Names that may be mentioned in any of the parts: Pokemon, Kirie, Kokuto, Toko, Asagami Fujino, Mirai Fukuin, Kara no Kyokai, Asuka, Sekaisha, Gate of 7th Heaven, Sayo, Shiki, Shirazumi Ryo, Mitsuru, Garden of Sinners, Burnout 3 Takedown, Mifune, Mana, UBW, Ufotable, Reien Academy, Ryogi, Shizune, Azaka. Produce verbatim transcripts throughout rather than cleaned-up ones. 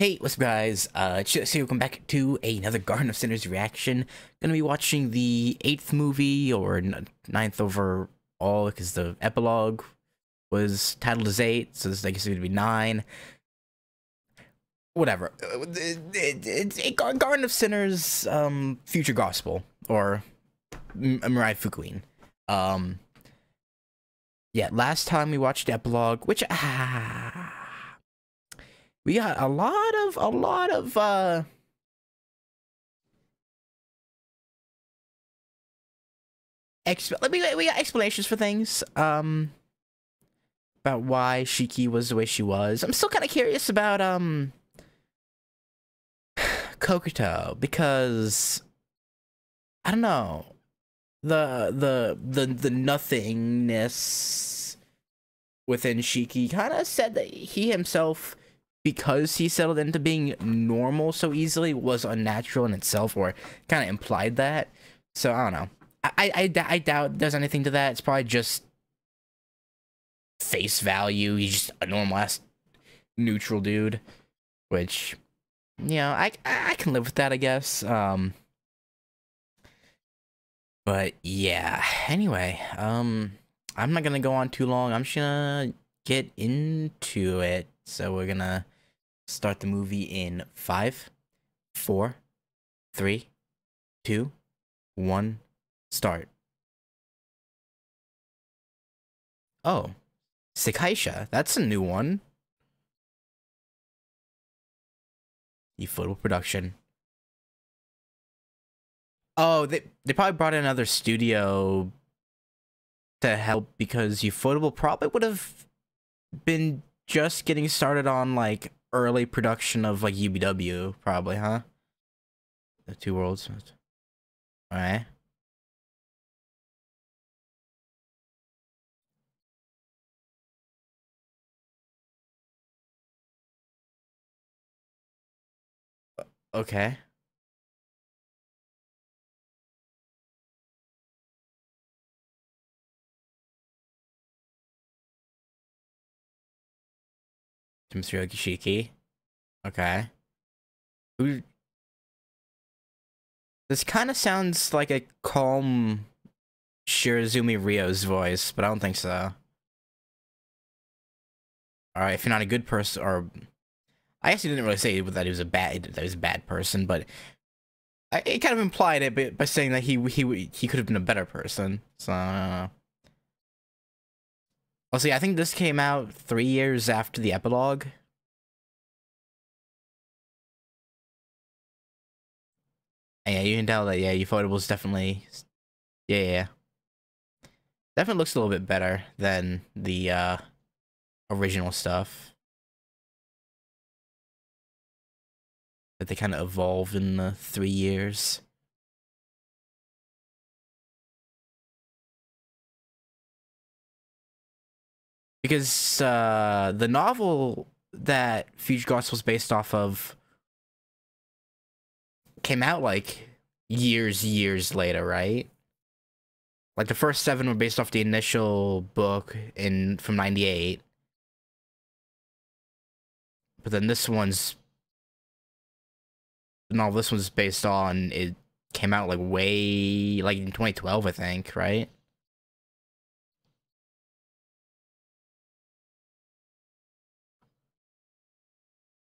Hey, what's up guys, uh, it's welcome back to another Garden of Sinners reaction. Gonna be watching the eighth movie, or ninth overall, because the epilogue was titled as eight, so this I guess is gonna be nine. Whatever. It, it, it's a Garden of Sinners, um, Future Gospel, or Mirai Fukuin. Um, yeah, last time we watched epilogue, which, ah... we got a lot of, a lot of, uh, exp let me, we got explanations for things, um, about why Shiki was the way she was. I'm still kind of curious about, um, Kokuto, because, I don't know, the, the, the, the nothingness within Shiki kind of said that he himself, because he settled into being normal so easily, was unnatural in itself, or kind of implied that. So I don't know. I, I, I doubt there's anything to that. It's probably just face value. He's just a normal ass neutral dude, which, you know, I I can live with that, I guess. Um, but yeah. Anyway, um, I'm not gonna go on too long. I'm just gonna get into it. So we're gonna start the movie in five, four, three, two, one, start. Oh, Sekaisha, that's a new one. Ufotable production. Oh, they they probably brought in another studio to help, because Ufotable probably would have been just getting started on, like, early production of, like, U B W, probably, huh? The Two Worlds. Alright. Okay. To Mister Ryogi Shiki. Okay. Who... this kind of sounds like a calm Shirazumi Ryo's voice, but I don't think so. Alright, if you're not a good person, or... I actually didn't really say that he was a bad, that he was a bad person, but... I, it kind of implied it by saying that he he he could have been a better person, so I don't know. Well, see, I think this came out three years after the epilogue. And yeah, you can tell that, yeah, Ufotable's definitely... Yeah, yeah. Definitely looks a little bit better than the uh, original stuff that they kind of evolved in the three years. Because uh, the novel that Future Gospel is based off of came out, like, years, years later, right? Like, the first seven were based off the initial book in from ninety-eight. But then this one's... the novel this one's based on, it came out, like, way... like, in twenty twelve, I think, right?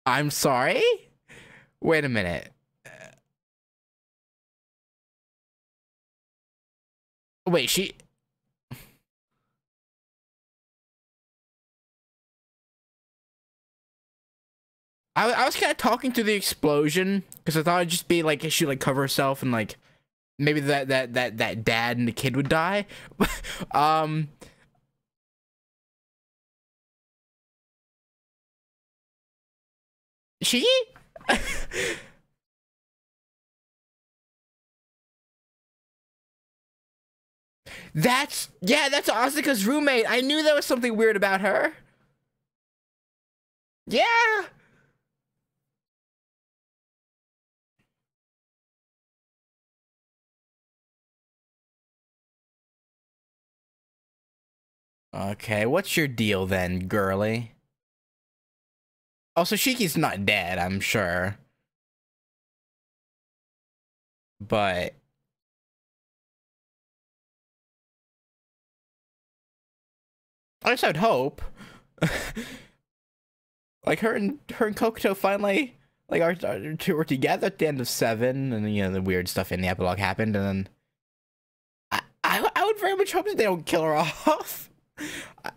I'm sorry? Wait a minute. Wait, she... I, I was kind of talking through the explosion, because I thought it'd just be, like, she'd, like, cover herself and, like, maybe that, that, that, that dad and the kid would die. um... She? That's, yeah, that's Asuka's roommate. I knew there was something weird about her. Yeah. Okay, what's your deal then, girly? Also, Shiki's not dead, I'm sure. But I guess I'd hope. Like her and her and Kokuto finally like are, are two were together at the end of seven, and you know the weird stuff in the epilogue happened, and then I I, I would very much hope that they don't kill her off. I,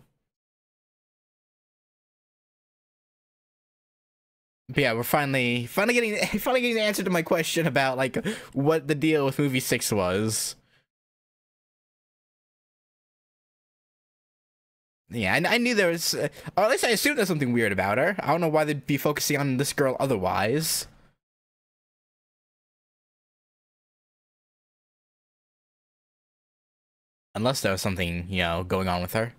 But yeah, we're finally finally getting finally getting the answer to my question about like what the deal with movie six was. Yeah, I, I knew there was, uh, or at least I assumed there's something weird about her. I don't know why they'd be focusing on this girl otherwise. Unless there was something, you know, going on with her.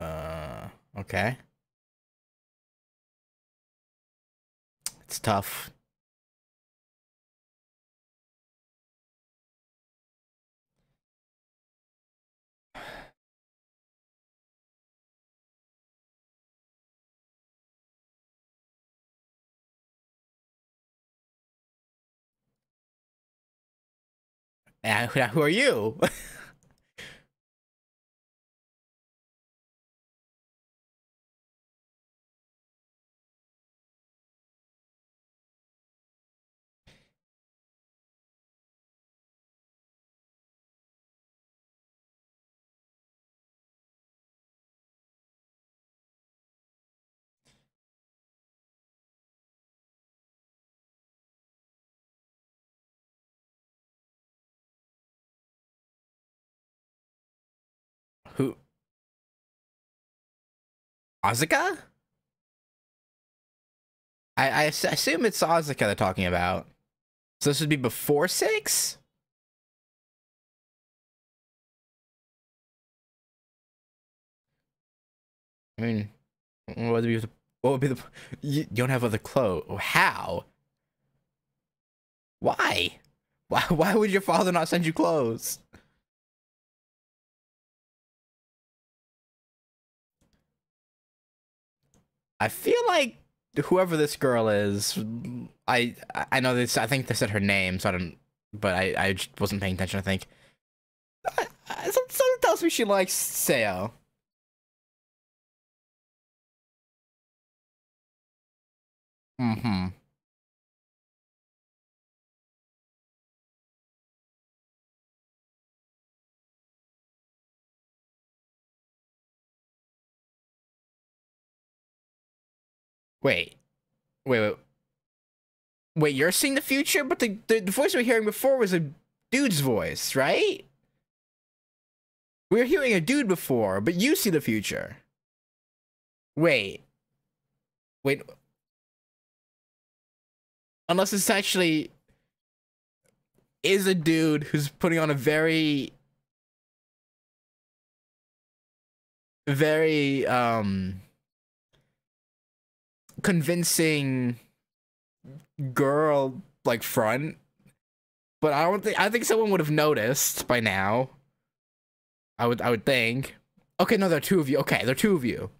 Uh, okay. It's tough. Uh, who are you? Who? Azaka? I, I assume it's Azaka they're talking about. So this would be before six? I mean, what would be the, what would be the, you don't have other clothes. How? Why? Why? Why would your father not send you clothes? I feel like whoever this girl is, I I know this. I think they said her name, so I don't. But I I just wasn't paying attention. I think I, I, something tells me she likes Seo. Mm-hmm. Wait, wait, wait, wait, you're seeing the future? But the, the, the voice we were hearing before was a dude's voice, right? We were hearing a dude before, but you see the future. Wait, wait, unless it's actually is a dude who's putting on a very, very, um... convincing girl like front, but I don't think I think someone would have noticed by now. I would I would think. Okay, no, there are two of you. Okay, there are two of you.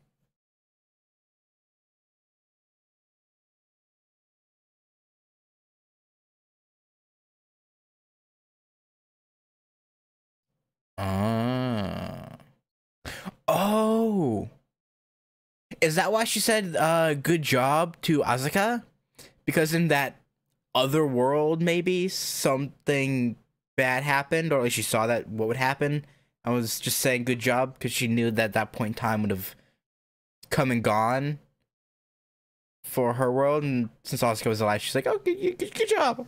Ah. Oh. Is that why she said, uh, good job to Asuka? Because in that other world, maybe, something bad happened, or like she saw that what would happen. I was just saying good job, because she knew that that point in time would have come and gone for her world, and since Asuka was alive, she's like, oh, good, good, good job.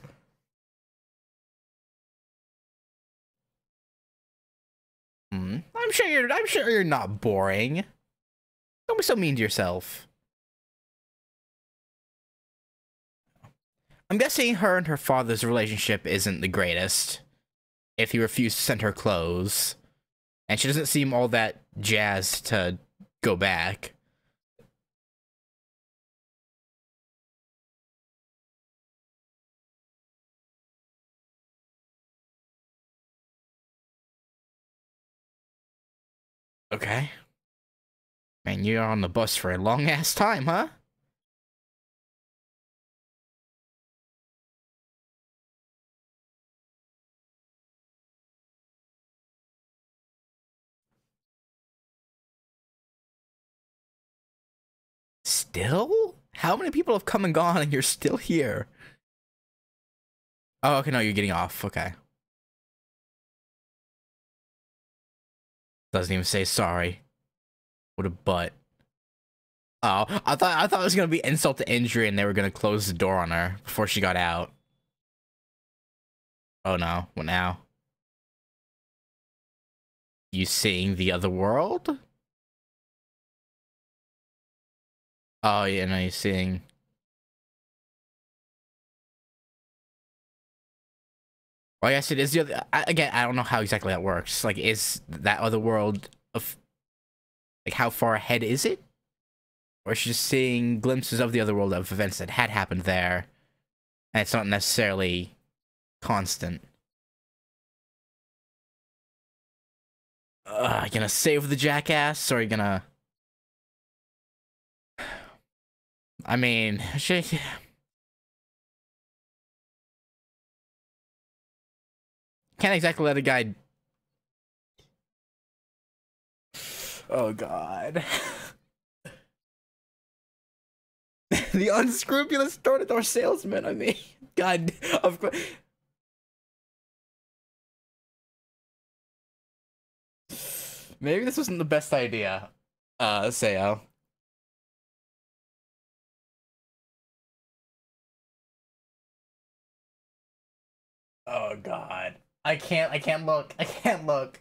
Mm. I'm sure you're, I'm sure you're not boring. Don't be so mean to yourself. I'm guessing her and her father's relationship isn't the greatest. If he refused to send her clothes. And she doesn't seem all that jazzed to go back. Okay. Man, you're on the bus for a long-ass time, huh? Still? How many people have come and gone and you're still here? Oh, okay, no, you're getting off. Okay. Doesn't even say sorry. What a butt. Oh, I thought I thought it was gonna be insult to injury and they were gonna close the door on her before she got out. Oh no, what now? You seeing the other world? Oh yeah, no, you're seeing. Well, I guess it is the other. I, again, I don't know how exactly that works. Like, is that other world of, like, how far ahead is it? Or is she just seeing glimpses of the other world of events that had happened there, and it's not necessarily constant? Ugh, are you gonna save the jackass, or are you gonna? I mean, she. Can't exactly let a guy. Oh god. The unscrupulous door door salesman, I mean. God, of course. Maybe this wasn't the best idea, uh, Sayo. Oh god. I can't, I can't look, I can't look.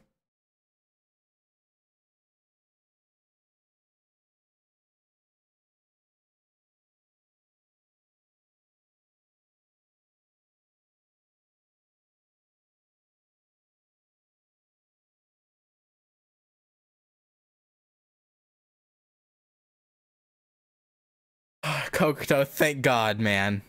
Kokuto, thank God, man.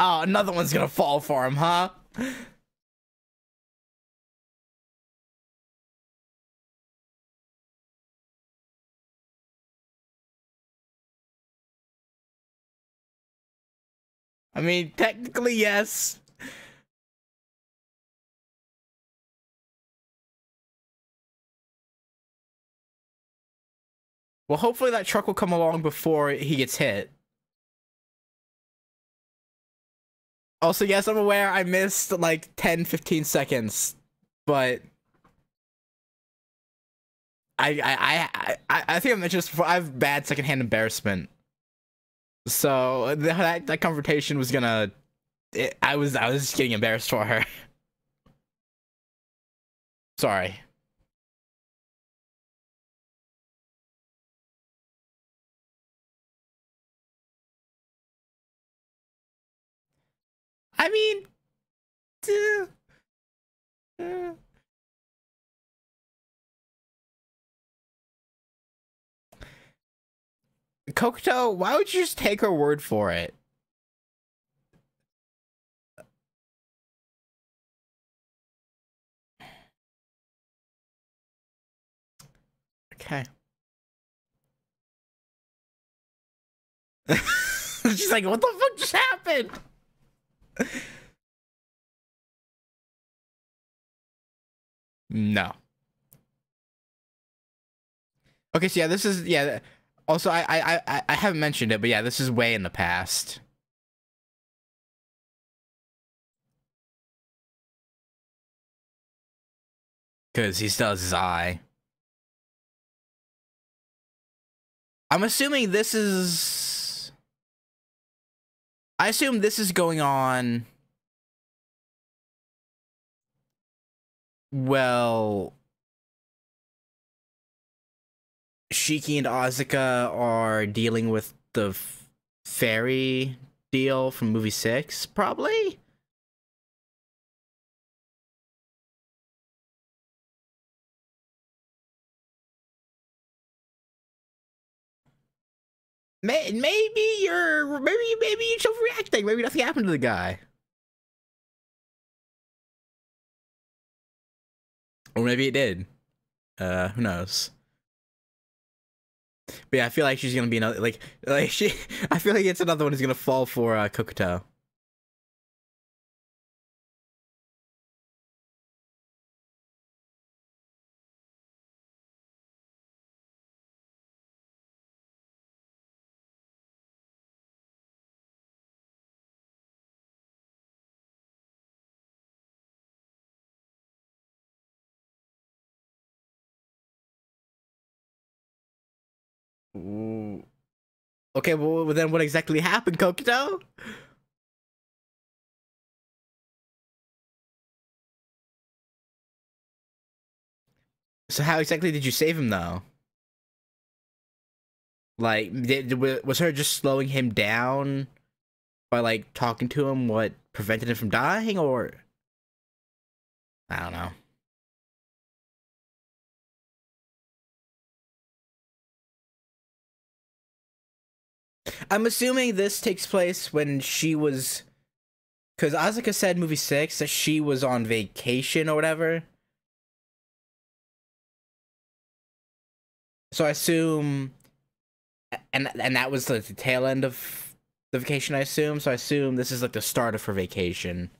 Oh, another one's gonna fall for him, huh? I mean, technically, yes. Well, hopefully that truck will come along before he gets hit. Also, yes, I'm aware I missed like ten, fifteen seconds, but I I, I, I, I think I mentioned this before, I have bad secondhand embarrassment. So that, that confrontation was gonna, it, I was, I was just getting embarrassed for her. Sorry. I mean, uh, uh. Kokuto, why would you just take her word for it? Okay. She's like, what the fuck just happened? No. Okay, so yeah, this is, yeah, also I, I I I haven't mentioned it, but yeah, this is way in the past. Cause he still has his eye. I'm assuming this is I assume this is going on. Well, Shiki and Asuka are dealing with the fairy deal from movie six, probably. May maybe you're maybe maybe you're overreacting. Maybe nothing happened to the guy. Or maybe it did. Uh, who knows? But yeah, I feel like she's gonna be another like like she. I feel like it's another one who's gonna fall for uh, Kokuto. Okay, well then what exactly happened, Kokuto? So how exactly did you save him though? Like, did, was her just slowing him down by like talking to him what prevented him from dying, or I don't know. I'm assuming this takes place when she was, because Asuka said movie six that she was on vacation or whatever. So I assume, and and that was like the tail end of the vacation, I assume. So I assume this is like the start of her vacation.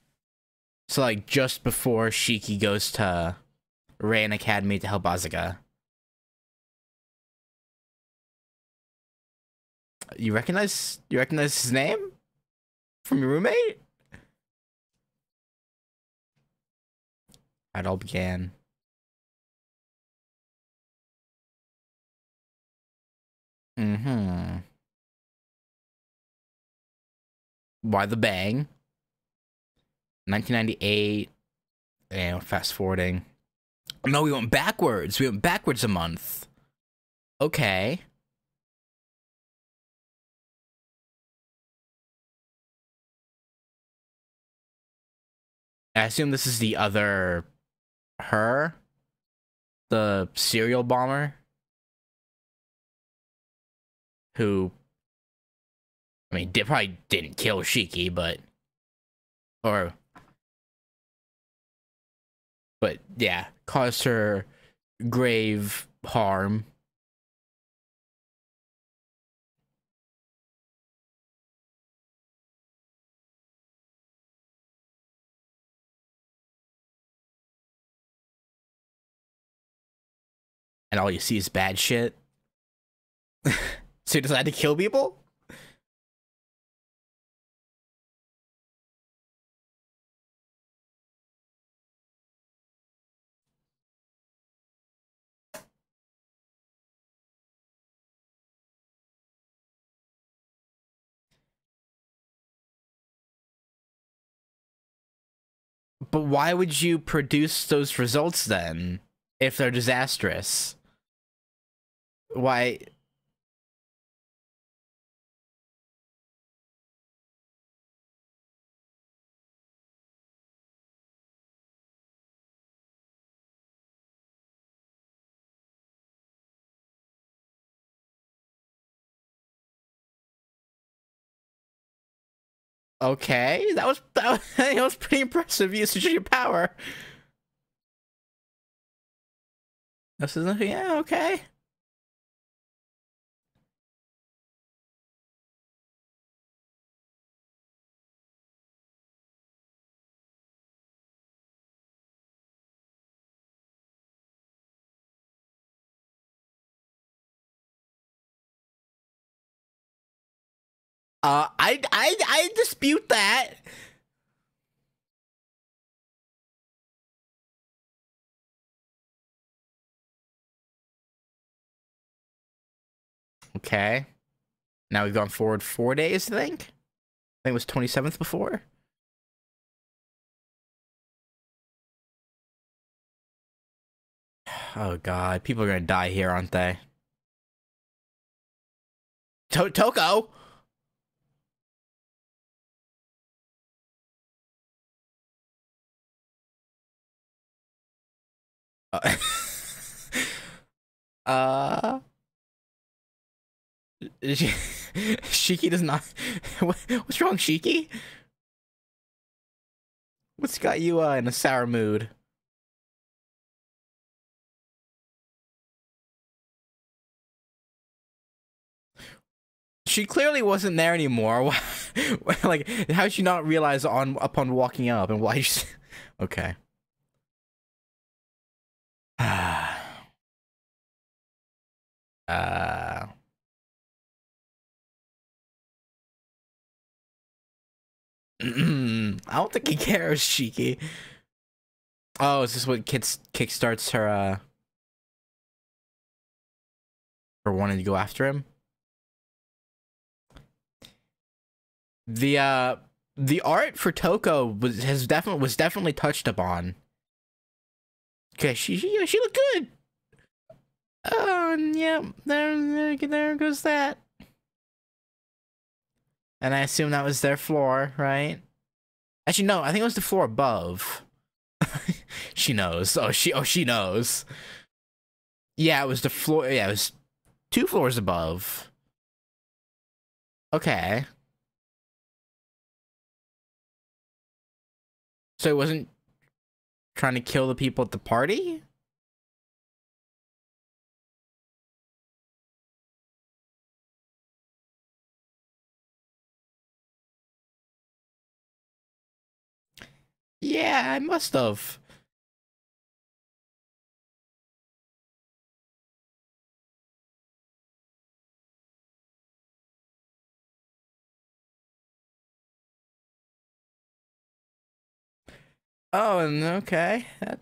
So like just before Shiki goes to Reien Academy to help Asuka. You recognize you recognize his name from your roommate? It all began. Mm-hmm. Why the bang? nineteen ninety-eight. And fast forwarding. No, we went backwards. We went backwards a month. Okay. I assume this is the other her, the serial bomber, who, I mean, did, probably didn't kill Shiki, but, or, but yeah, caused her grave harm. And all you see is bad shit. So you decide to kill people? But why would you produce those results then, if they're disastrous? Why? Okay, that was that was, that was pretty impressive usage of your power. This is yeah, okay. Uh, I, I, I dispute that. Okay. Now we've gone forward four days, I think. I think it was twenty-seventh before. Oh, God. People are going to die here, aren't they? To- Toko! uh, she, Shiki does not. What's wrong, Shiki? What's got you uh, in a sour mood? She clearly wasn't there anymore. Like, how did she not realize on upon walking up, and why? She... Okay. Uh. I don't think he cares, Shiki. Oh, is this what kids kickstarts her? Uh, for wanting to go after him. The uh, the art for Toko was has definitely was definitely touched upon. Okay, she she, you know, she looked good. Oh, um, yeah, there, there, there goes that. And I assume that was their floor, right? Actually, no, I think it was the floor above. She knows. Oh, she, oh, she knows. Yeah, it was the floor. Yeah, it was two floors above. Okay. So it wasn't trying to kill the people at the party? Yeah, I must have. Oh, and okay. That,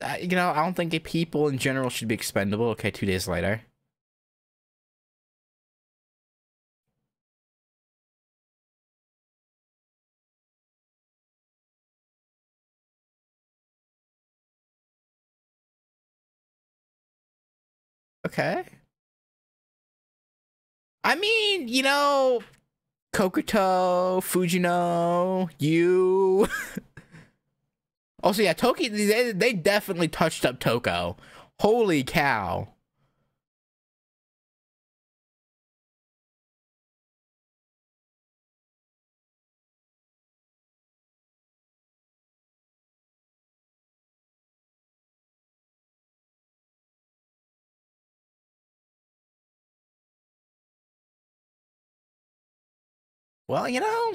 uh, you know, I don't think people in general should be expendable. Okay, two days later. Okay. I mean, you know, Kokuto, Fujino, you. Also, yeah, Toki, they, they definitely touched up Toko. Holy cow. Well, you know.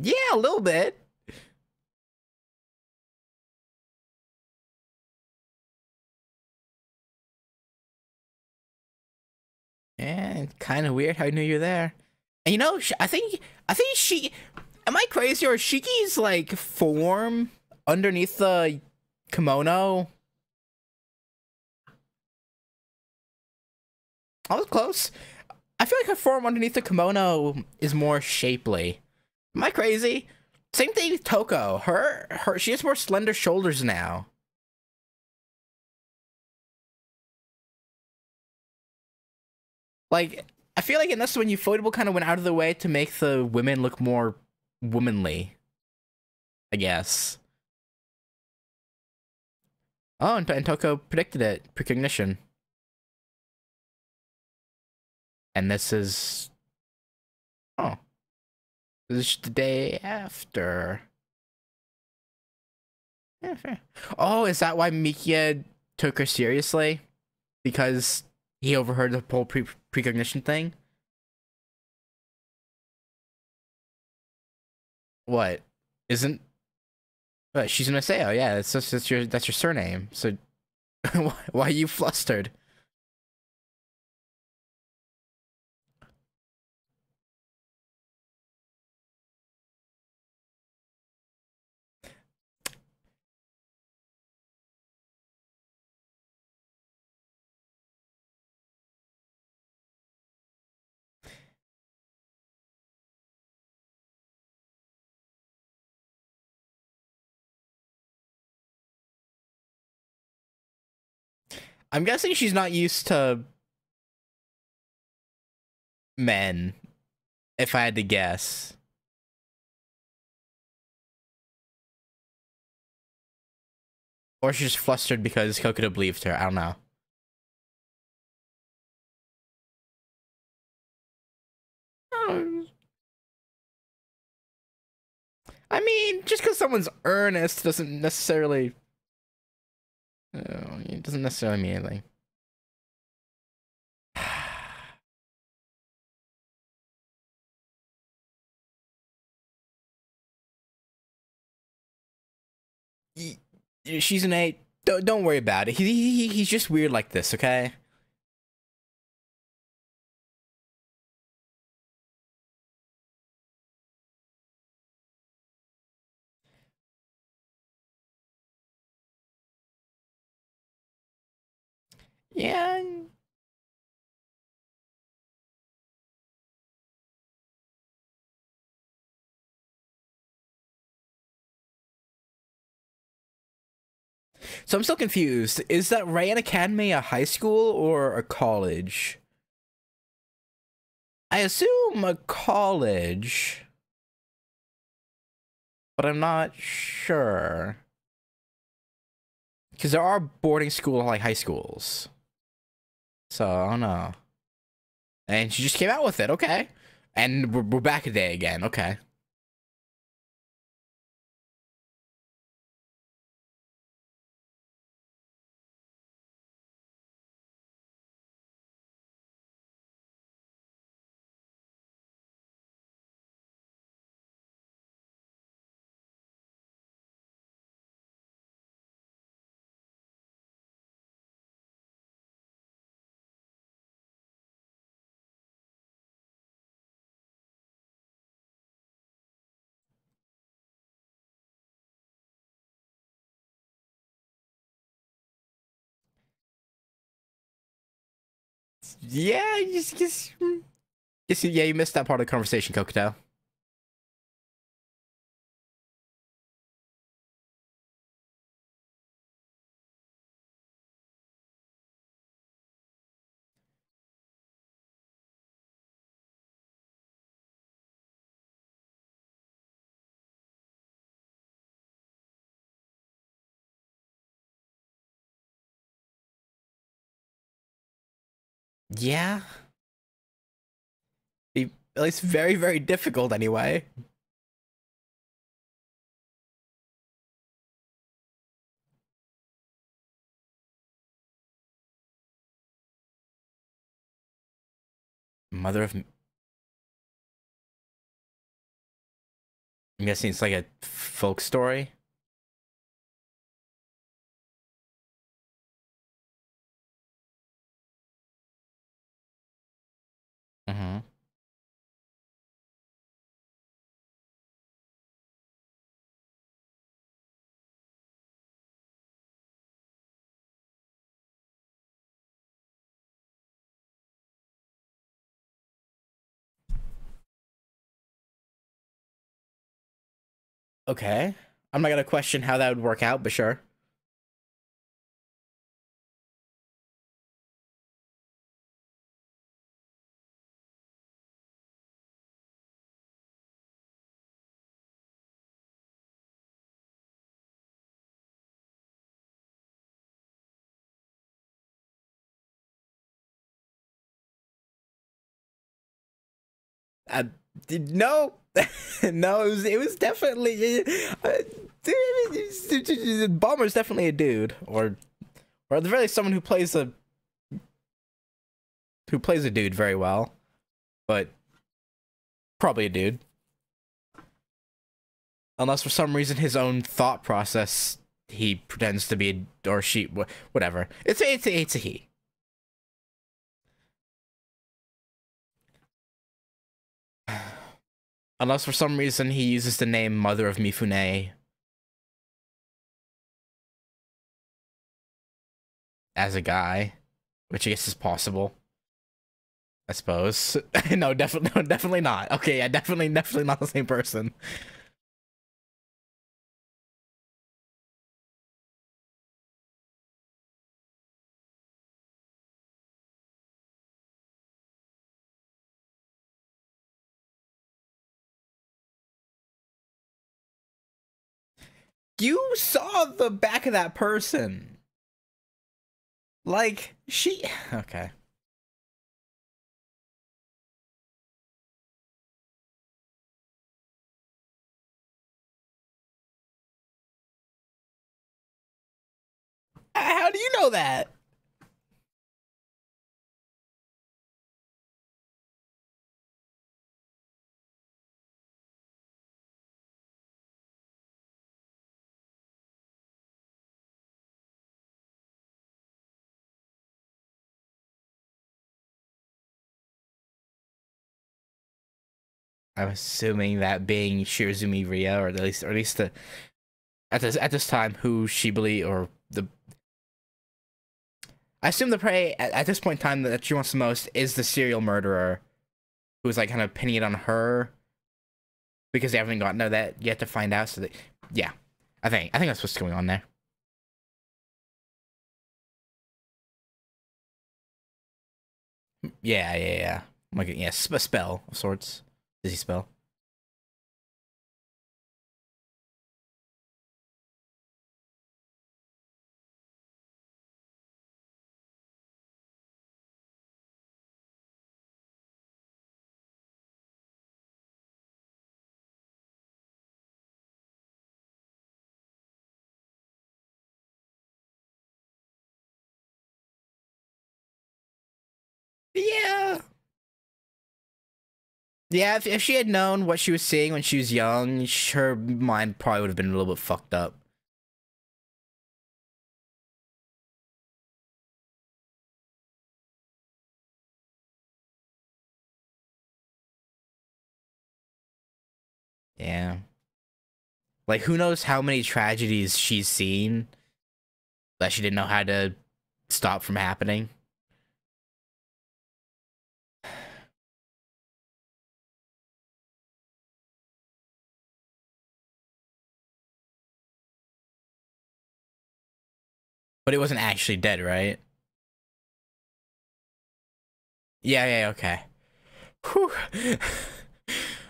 Yeah, a little bit. Yeah, it's kind of weird how I knew you were there. And you know, I think, I think she, am I crazy, or Shiki's, like, form underneath the kimono? I was close. I feel like her form underneath the kimono is more shapely. Am I crazy? Same thing with Toko. Her, her, she has more slender shoulders now. Like, I feel like in this one, Ufotable kind of went out of the way to make the women look more womanly, I guess. Oh, and, and Toko predicted it. Precognition. And this is... Oh. This is the day after. Yeah, fair. Oh, is that why Mikia took her seriously? Because... he overheard the whole pre precognition thing. What? Isn't? But she's gonna say, "Oh yeah, that's just, that's your that's your surname." So, why, why are you flustered? I'm guessing she's not used to men, if I had to guess. Or she's just flustered because Kokuto believed her. I don't know. I mean, just because someone's earnest doesn't necessarily... Oh, it doesn't necessarily mean anything. Shizune, don't, don't worry about it. He, he, he's just weird like this, okay? Yeah. So I'm still confused. Is that Reien Academy a high school or a college? I assume a college, but I'm not sure. Because there are boarding school like high schools. So, I don't know. And she just came out with it, okay. And we're, we're back a day again, okay. Yeah, just, just, just, yeah, you missed that part of the conversation, Kokuto. Yeah. Be, at least very, very difficult anyway. Mother of... I'm guessing it's like a folk story. Mm-hmm. Okay. I'm not gonna question how that would work out, but sure. I did no, no. It was it was definitely uh, Bomber's definitely a dude, or or at the very least someone who plays a who plays a dude very well, but probably a dude, unless for some reason his own thought process he pretends to be a, or she whatever. It's a, it's a, it's a he. Unless for some reason he uses the name Mother of Mifune as a guy, which I guess is possible. I suppose. no, definitely, no, definitely not. Okay, yeah, definitely, definitely not the same person. You saw the back of that person. Like, she... Okay. How do you know that? I'm assuming that being Shirazumi Ria, or at least, or at least the at this at this time, who she believe, or the I assume the prey at, at this point in time that she wants the most is the serial murderer, who's like kind of pinning it on her because they haven't gotten to that yet to find out. So that, yeah, I think I think that's what's going on there. Yeah, yeah, yeah. Like, yeah, a spell of sorts. Does he spell? Yeah. Yeah, if, if she had known what she was seeing when she was young, her mind probably would have been a little bit fucked up. Yeah. Like, who knows how many tragedies she's seen that she didn't know how to stop from happening. But it wasn't actually dead, right? Yeah, yeah, okay. Whew.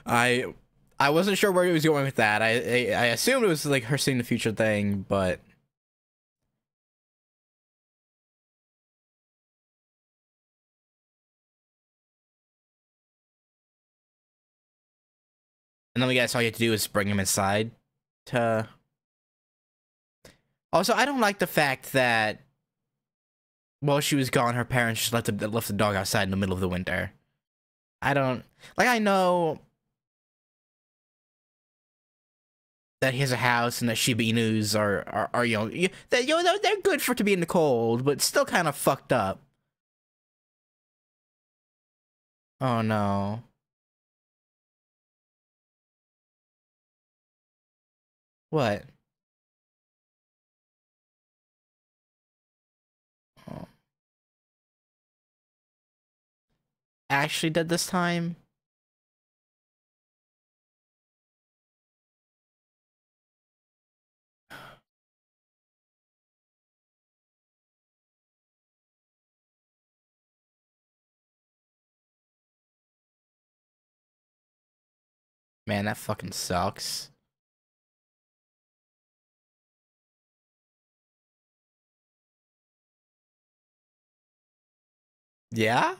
I I wasn't sure where he was going with that. I, I I assumed it was like her seeing the future thing, but and then we guess all you have to do is bring him inside to. Also, I don't like the fact that while she was gone, her parents just left the, left the dog outside in the middle of the winter. I don't... Like, I know that he has a house and that Shiba Inus are, are, are you know, they're, you know, they're good for to be in the cold, but still kind of fucked up. Oh, no. What? Actually dead this time? Man, that fucking sucks. Yeah?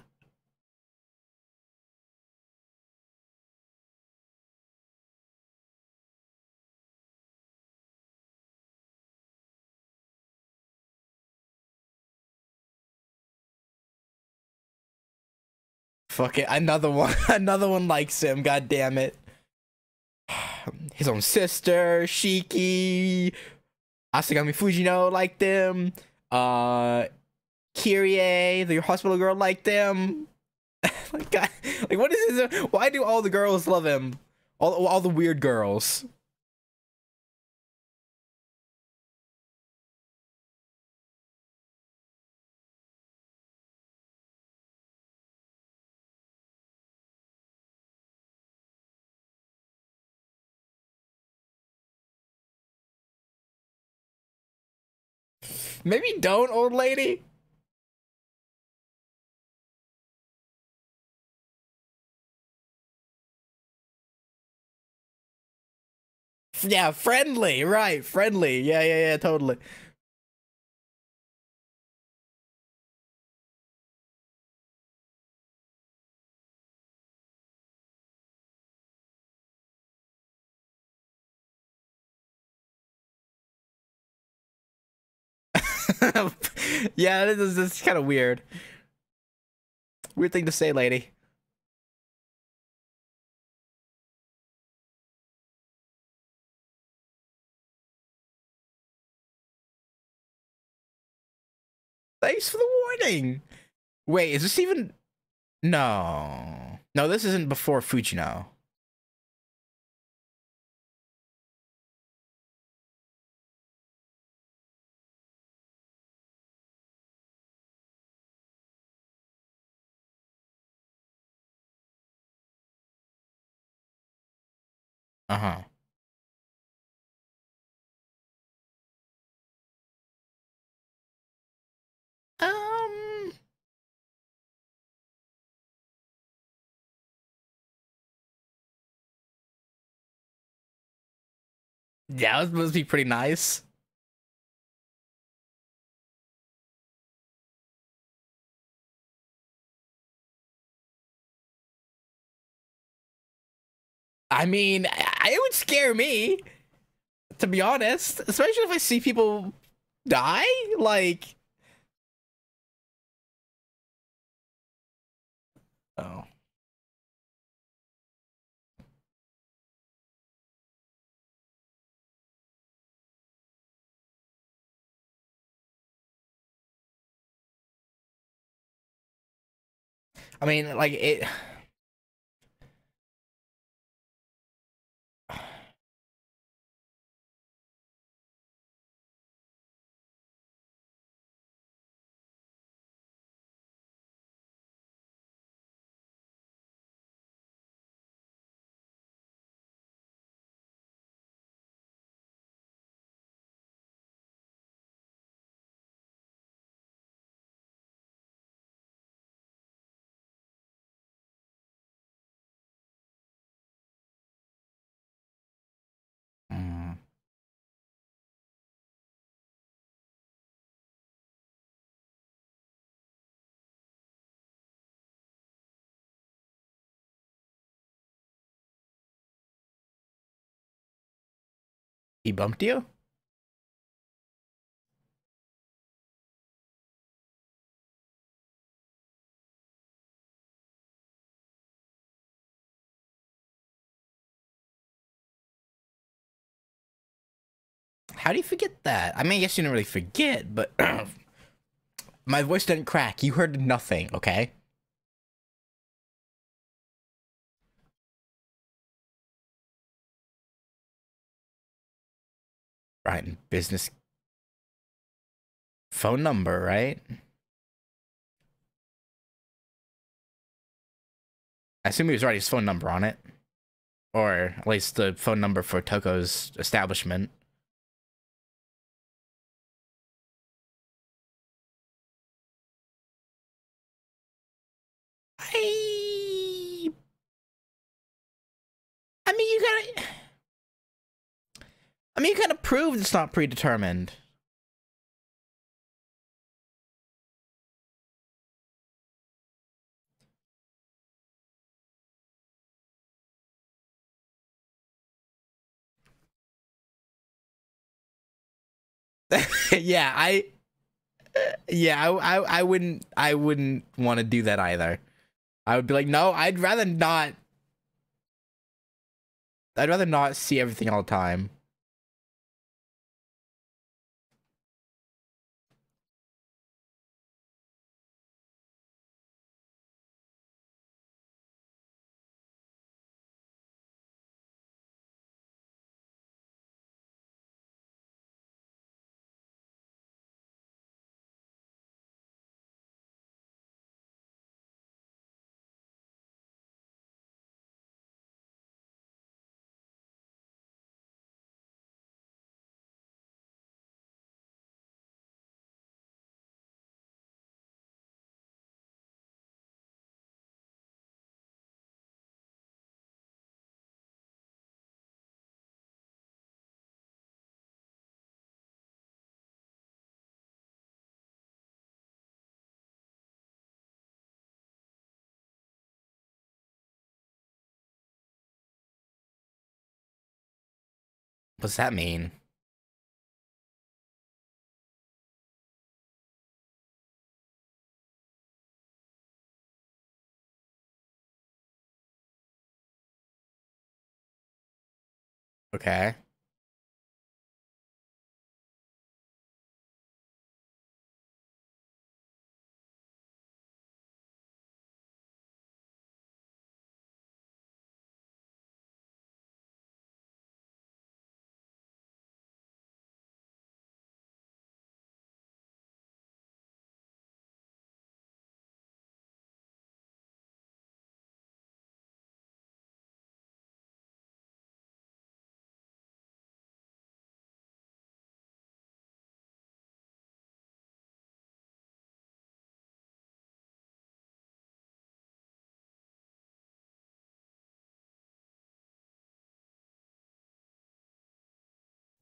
Fuck it, another one, another one likes him, god damn it. His own sister, Shiki, Asagami Fujino liked them, uh, Kirie, the hospital girl liked them. Like, god, like, what is this? Why do all the girls love him? All, all the weird girls. Maybe don't, old lady. Yeah, friendly, right, friendly. Yeah, yeah, yeah, totally. Yeah, this is, this is kind of weird. Weird thing to say, lady. Thanks for the warning. Wait, is this even... No. No, this isn't before Fujino. Uh-huh. Um. Yeah, it must be pretty nice. I mean, it would scare me, to be honest, especially if I see people die, like... Oh. I mean, like, it... He bumped you? How do you forget that? I mean, I guess you didn't really forget, but my voice didn't crack. You heard nothing, okay? Right, business phone number, right? I assume he was writing his phone number on it. Or at least the phone number for Toko's establishment. I... I mean, you gotta... I mean, you kind of proved it's not predetermined. Yeah, I... Yeah, I, I, I wouldn't... I wouldn't want to do that either. I would be like, no, I'd rather not... I'd rather not see everything all the time. What's that mean? Okay.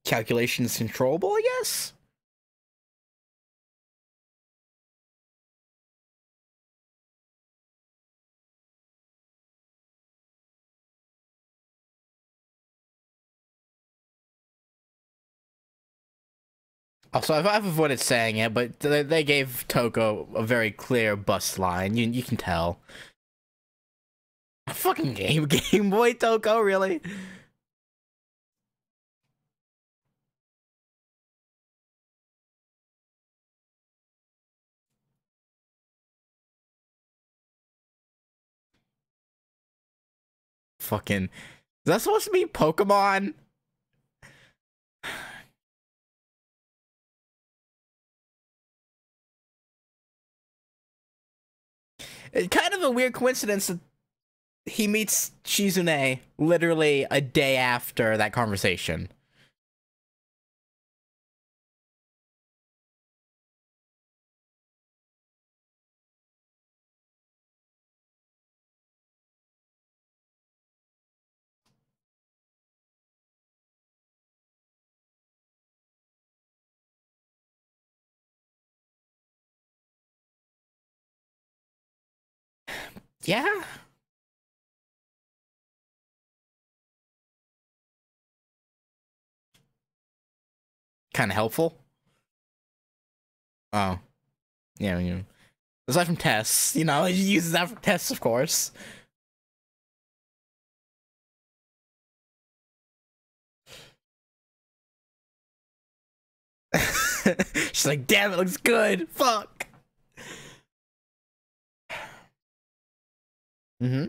Calculations controllable, I guess? Also, I have avoided saying it, but they gave Toko a very clear bust line. You, you can tell. A fucking game, Game Boy Toko, really? Fucking, is that supposed to be Pokemon? It's kind of a weird coincidence that he meets Shizune literally a day after that conversation. Yeah. Kind of helpful. Oh. Yeah, I mean, aside from tests, you know, he uses that for tests, of course. She's like, damn, it looks good. Fuck. Mm-hmm.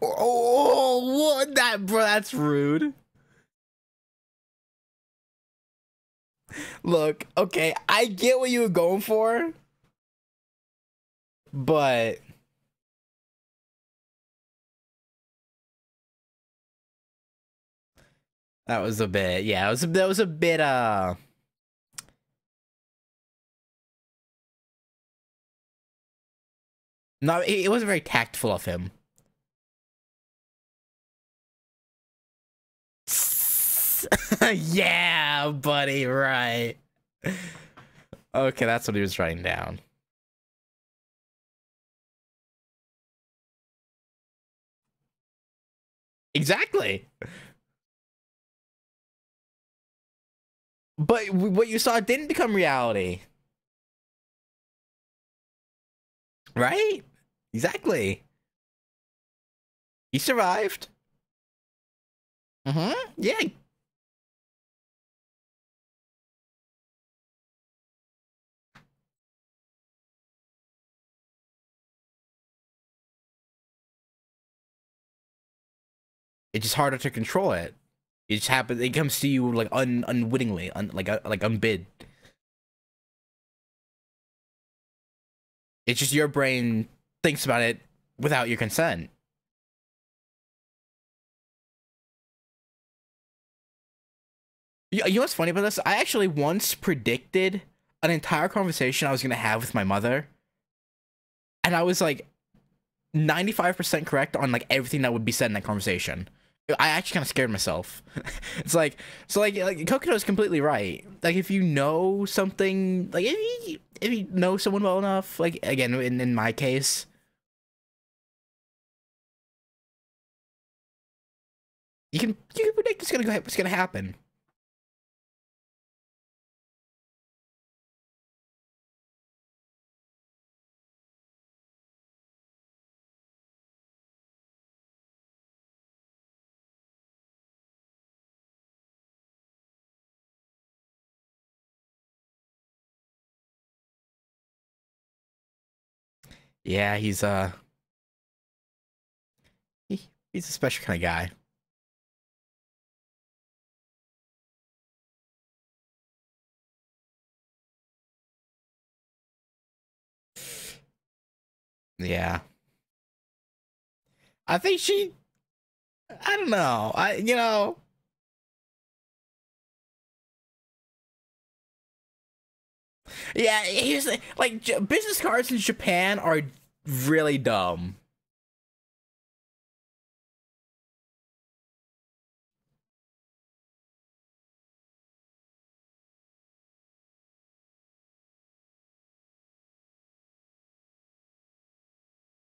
Oh, oh, what that, bro? That's rude. Look, okay, I get what you were going for, but that was a bit, yeah, it was that was a bit, uh. No, it wasn't very tactful of him. Yeah, buddy, right. Okay, that's what he was writing down. Exactly. But what you saw didn't become reality. Right? Exactly. He survived. Mm-hmm. Yeah. It's just harder to control it. It just happens. It comes to you like un unwittingly, un like uh, like unbid. It's just your brain thinks about it without your consent. You, you know what's funny about this? I actually once predicted an entire conversation I was going to have with my mother. And I was like ninety-five percent correct on like everything that would be said in that conversation. I actually kind of scared myself. It's like, so like, like Kokuto's completely right. Like if you know something, like if you, if you know someone well enough, like again, in, in my case, You can you can predict what's gonna go what's gonna happen. Yeah, he's uh he, he's a special kind of guy. Yeah. I think she I don't know. I you know Yeah, here's the, like j business cards in Japan are really dumb.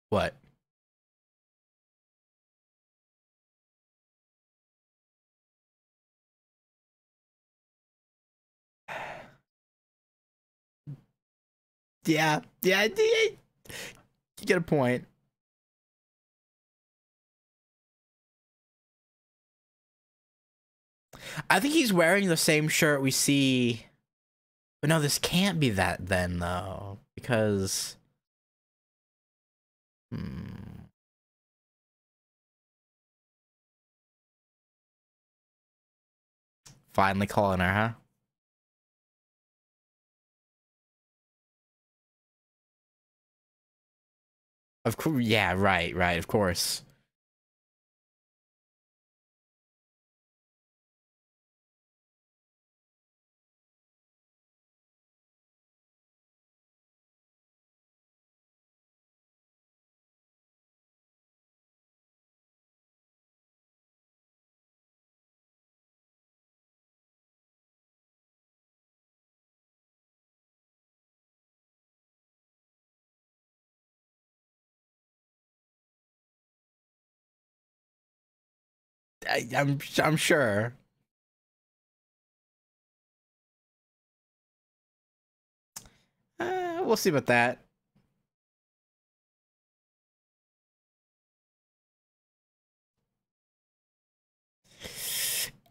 What? Yeah, yeah, you get a point. I think he's wearing the same shirt we see. But no, this can't be that then, though. Because... Hmm... Finally calling her, huh? Of course, yeah, right, right, of course. I, I'm I'm sure. Uh, we'll see about that.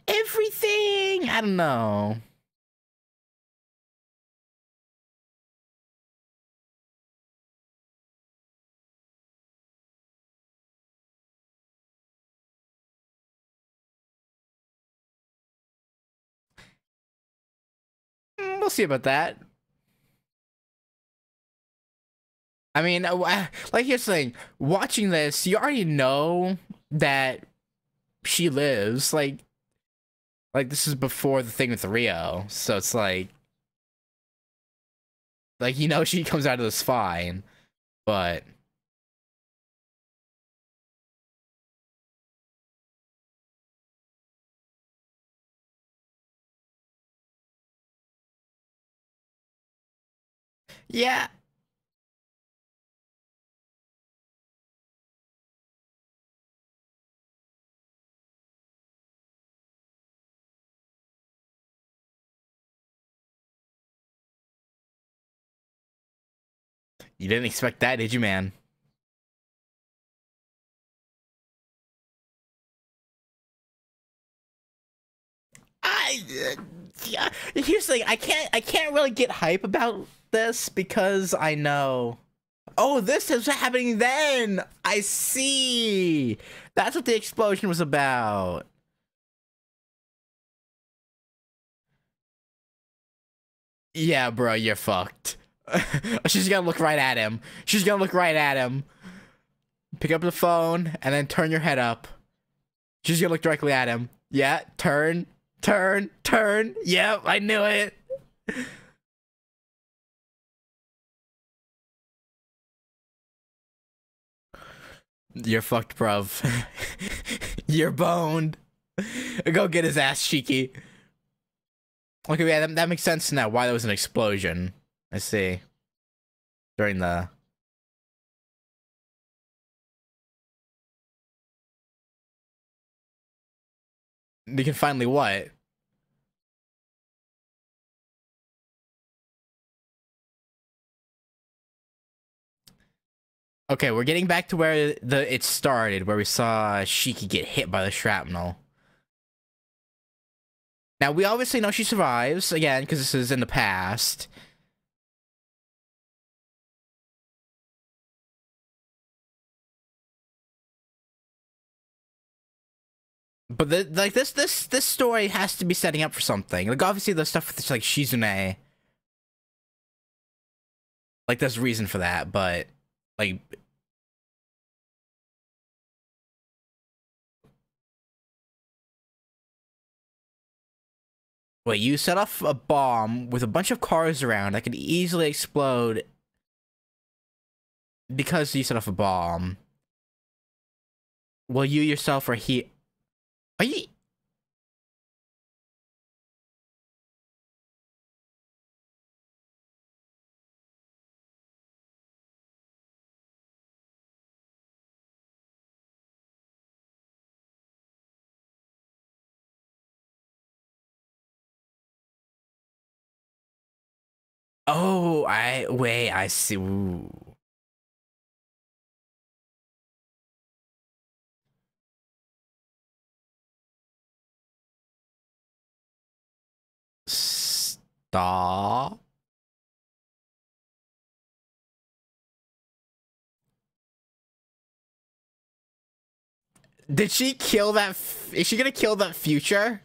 Everything, I don't know. We'll see about that. I mean, like, here's the thing. Watching this, you already know that she lives. Like, like this is before the thing with Rio. So it's like... Like, you know she comes out of this fine. But... Yeah. You didn't expect that, did you, man? I uh, yeah. Here's the thing. I can't. I can't really get hype about this because I know, oh, this is happening then. I see. That's what the explosion was about. Yeah, bro, you're fucked. She's gonna look right at him. She's gonna look right at him. Pick up the phone and then turn your head up. She's gonna look directly at him. Yeah, turn, turn, turn. Yep, I knew it. You're fucked, bruv. You're boned. Go get his ass, Shiki. Okay, yeah, that, that makes sense now. Why there was an explosion. I see. During the... They can finally what? Okay, we're getting back to where the it started, where we saw Shiki get hit by the shrapnel. Now, we obviously know she survives, again, because this is in the past. But the, like this, this, this story has to be setting up for something. Like obviously, the stuff with this, like Shizune, like there's a reason for that. But like, wait, you set off a bomb with a bunch of cars around that could easily explode because you set off a bomb. Well, you yourself are here. Are you? Oh, I wait, I see. Ooh. Stop. Did she kill that? F Is she gonna kill that future?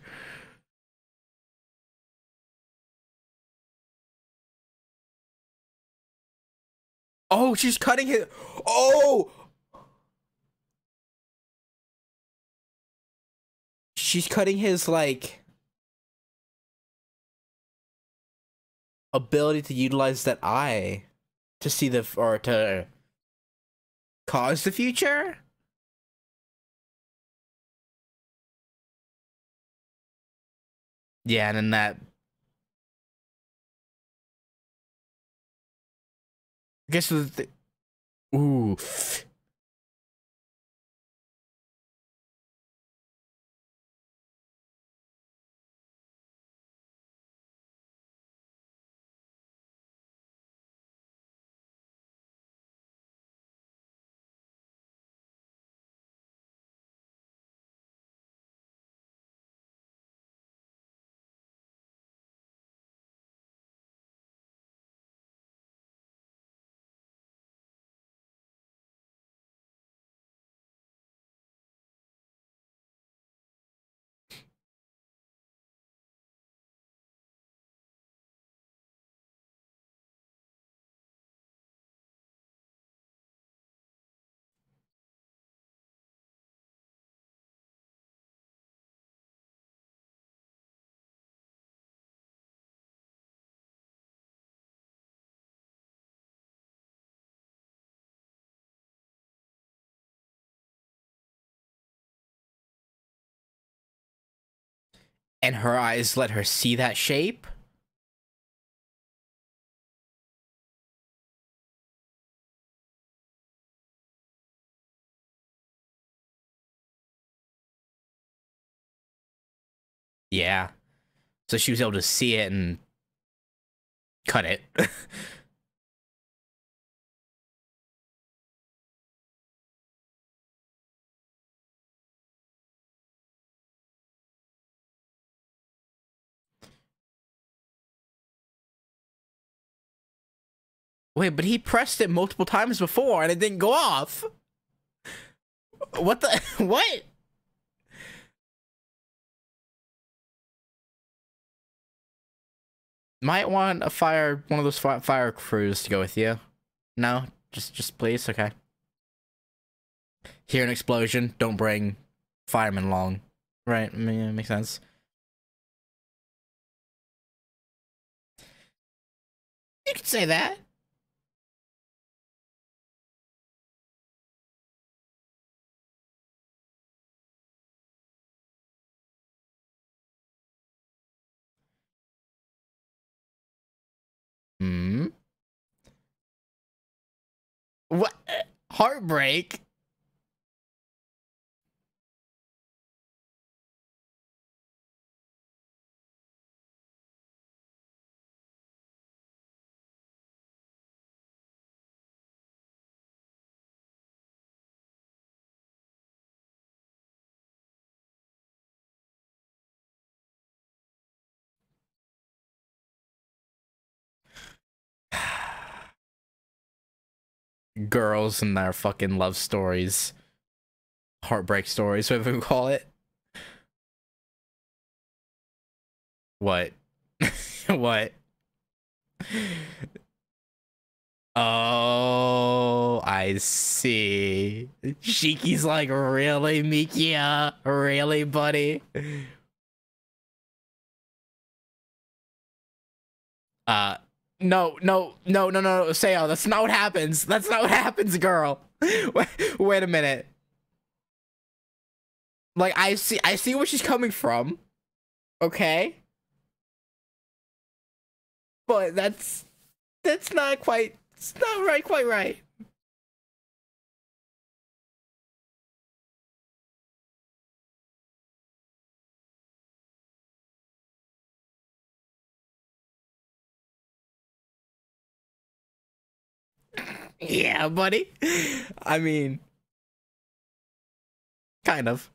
Oh, she's cutting his. Oh, she's cutting his like. Ability to utilize that eye to see the or to cause the future. Yeah, and then that I guess the th ooh. And her eyes let her see that shape? Yeah. So she was able to see it and cut it. Wait, but he pressed it multiple times before and it didn't go off. What the? What? Might want a fire, one of those fire crews to go with you. No, just, just please. Okay. Hear an explosion. Don't bring firemen along. Right? I mean, it makes sense. You could say that. Hmm. What? Heartbreak? girls and their fucking love stories, heartbreak stories, whatever we call it. What? What? Oh, I see. Shiki's like, really, Mikia? Really, buddy? Uh, no, no, no, no, no, no, Sayo, that's not what happens. That's not what happens, girl. Wait, wait a minute. Like, I see, I see where she's coming from. Okay. But that's, that's not quite, it's not right, quite right. Yeah, buddy. I mean, kind of.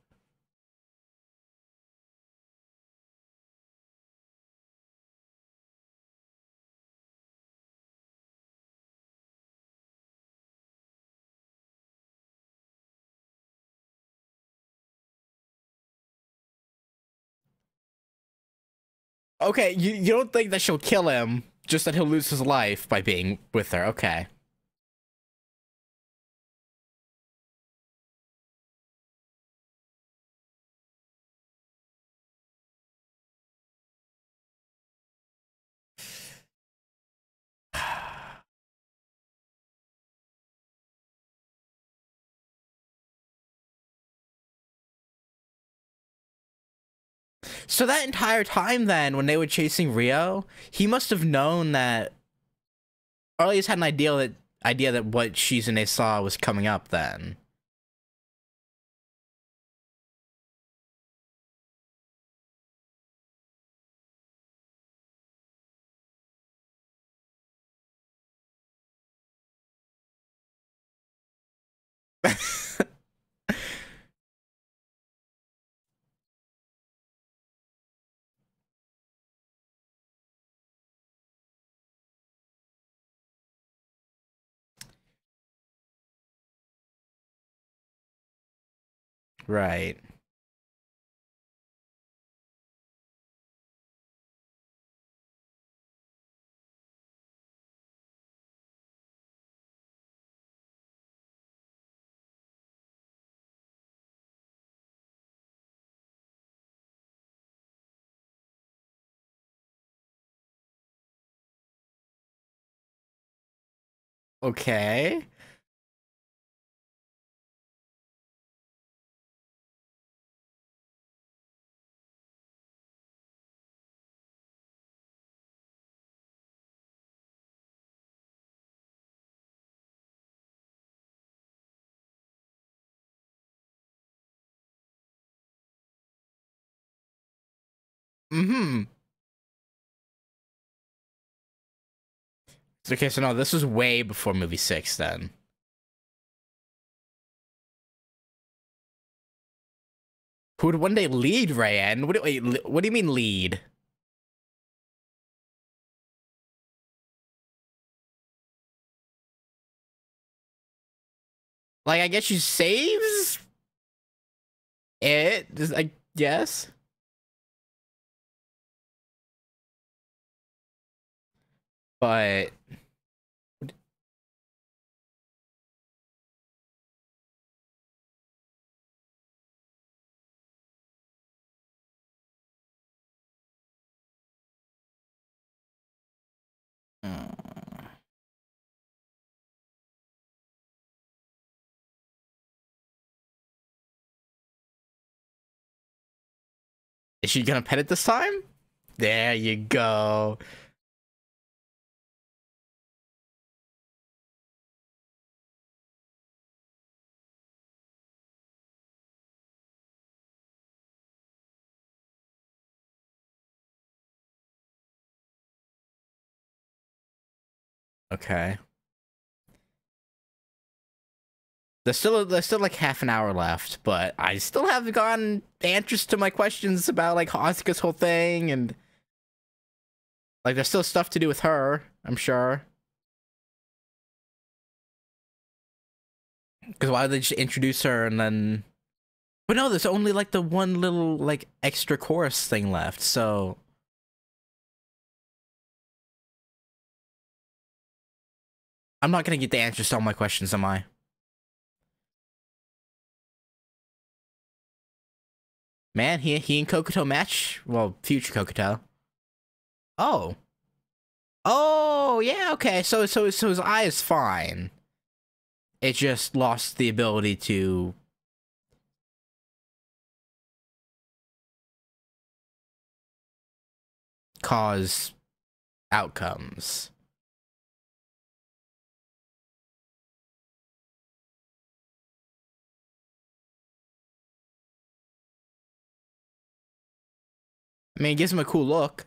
Okay, you, you don't think that she'll kill him, just that he'll lose his life by being with her. Okay. So that entire time then, when they were chasing Rio, he must have known that, or at least had an idea that, idea that what Shizune saw was coming up then. Right. Okay. Mm-hmm. Okay, so no, this was way before movie six then. Who would one day lead Reien? What do, wait, what do you mean lead? Like, I guess she saves it, I guess. But uh. Is she gonna pet it this time? There you go. Okay. There's still there's still like half an hour left, but I still haven't gotten answers to my questions about like Asuka's whole thing, and like there's still stuff to do with her, I'm sure. Because why did they just introduce her and then... But no, there's only like the one little like extra chorus thing left, so... I'm not gonna get the answers to all my questions, am I? Man, he, he and Kokuto match? Well, future Kokuto. Oh. Oh, yeah, okay, so, so, so his eye is fine. It just lost the ability to... cause outcomes. I mean, it gives him a cool look.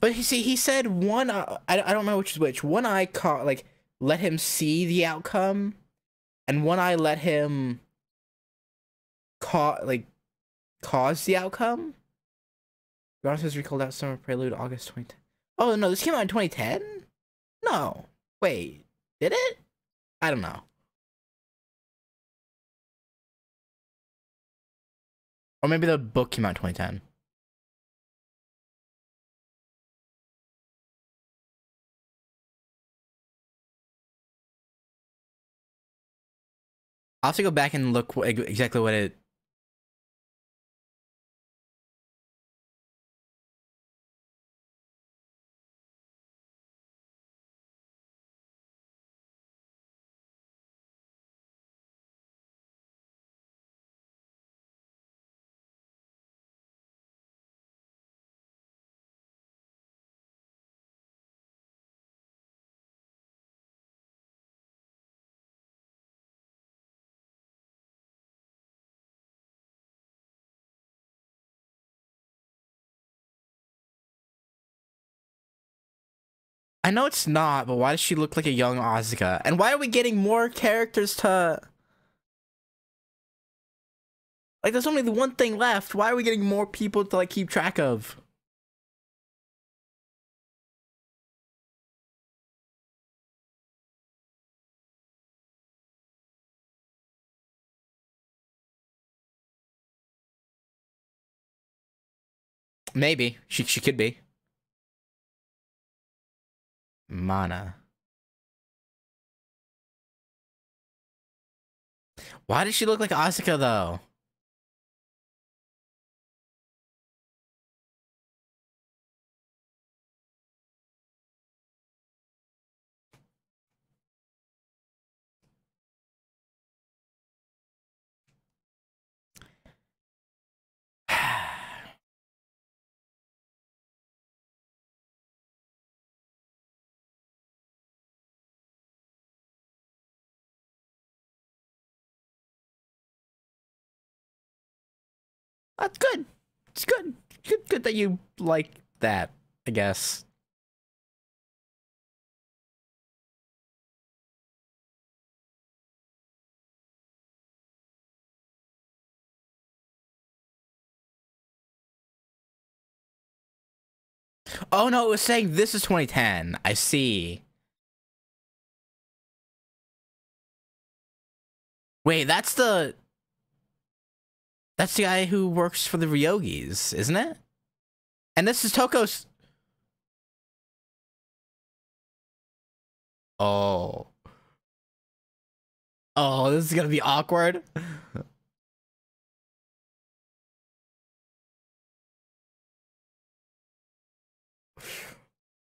But you see, he said one eye, I, I don't know which is which. One eye caught, like, let him see the outcome, and one eye let him ca like cause the outcome. Garden of Sinners recalled out Summer Prelude August twentieth. Oh no, this came out in twenty ten? No. Wait, did it? I don't know. Or maybe the book came out in twenty ten. I'll have to go back and look what, exactly what it... I know it's not, but why does she look like a young Asuka? And why are we getting more characters to... Like, there's only the one thing left. Why are we getting more people to, like, keep track of? Maybe. She, she could be. Mana. Why does she look like Asuka, though? That's good. It's good. Good good that you like that, I guess. Oh no, it was saying this is twenty ten. I see. Wait, that's the... That's the guy who works for the Ryogis, isn't it? And this is Toko's... Oh. Oh, this is gonna be awkward.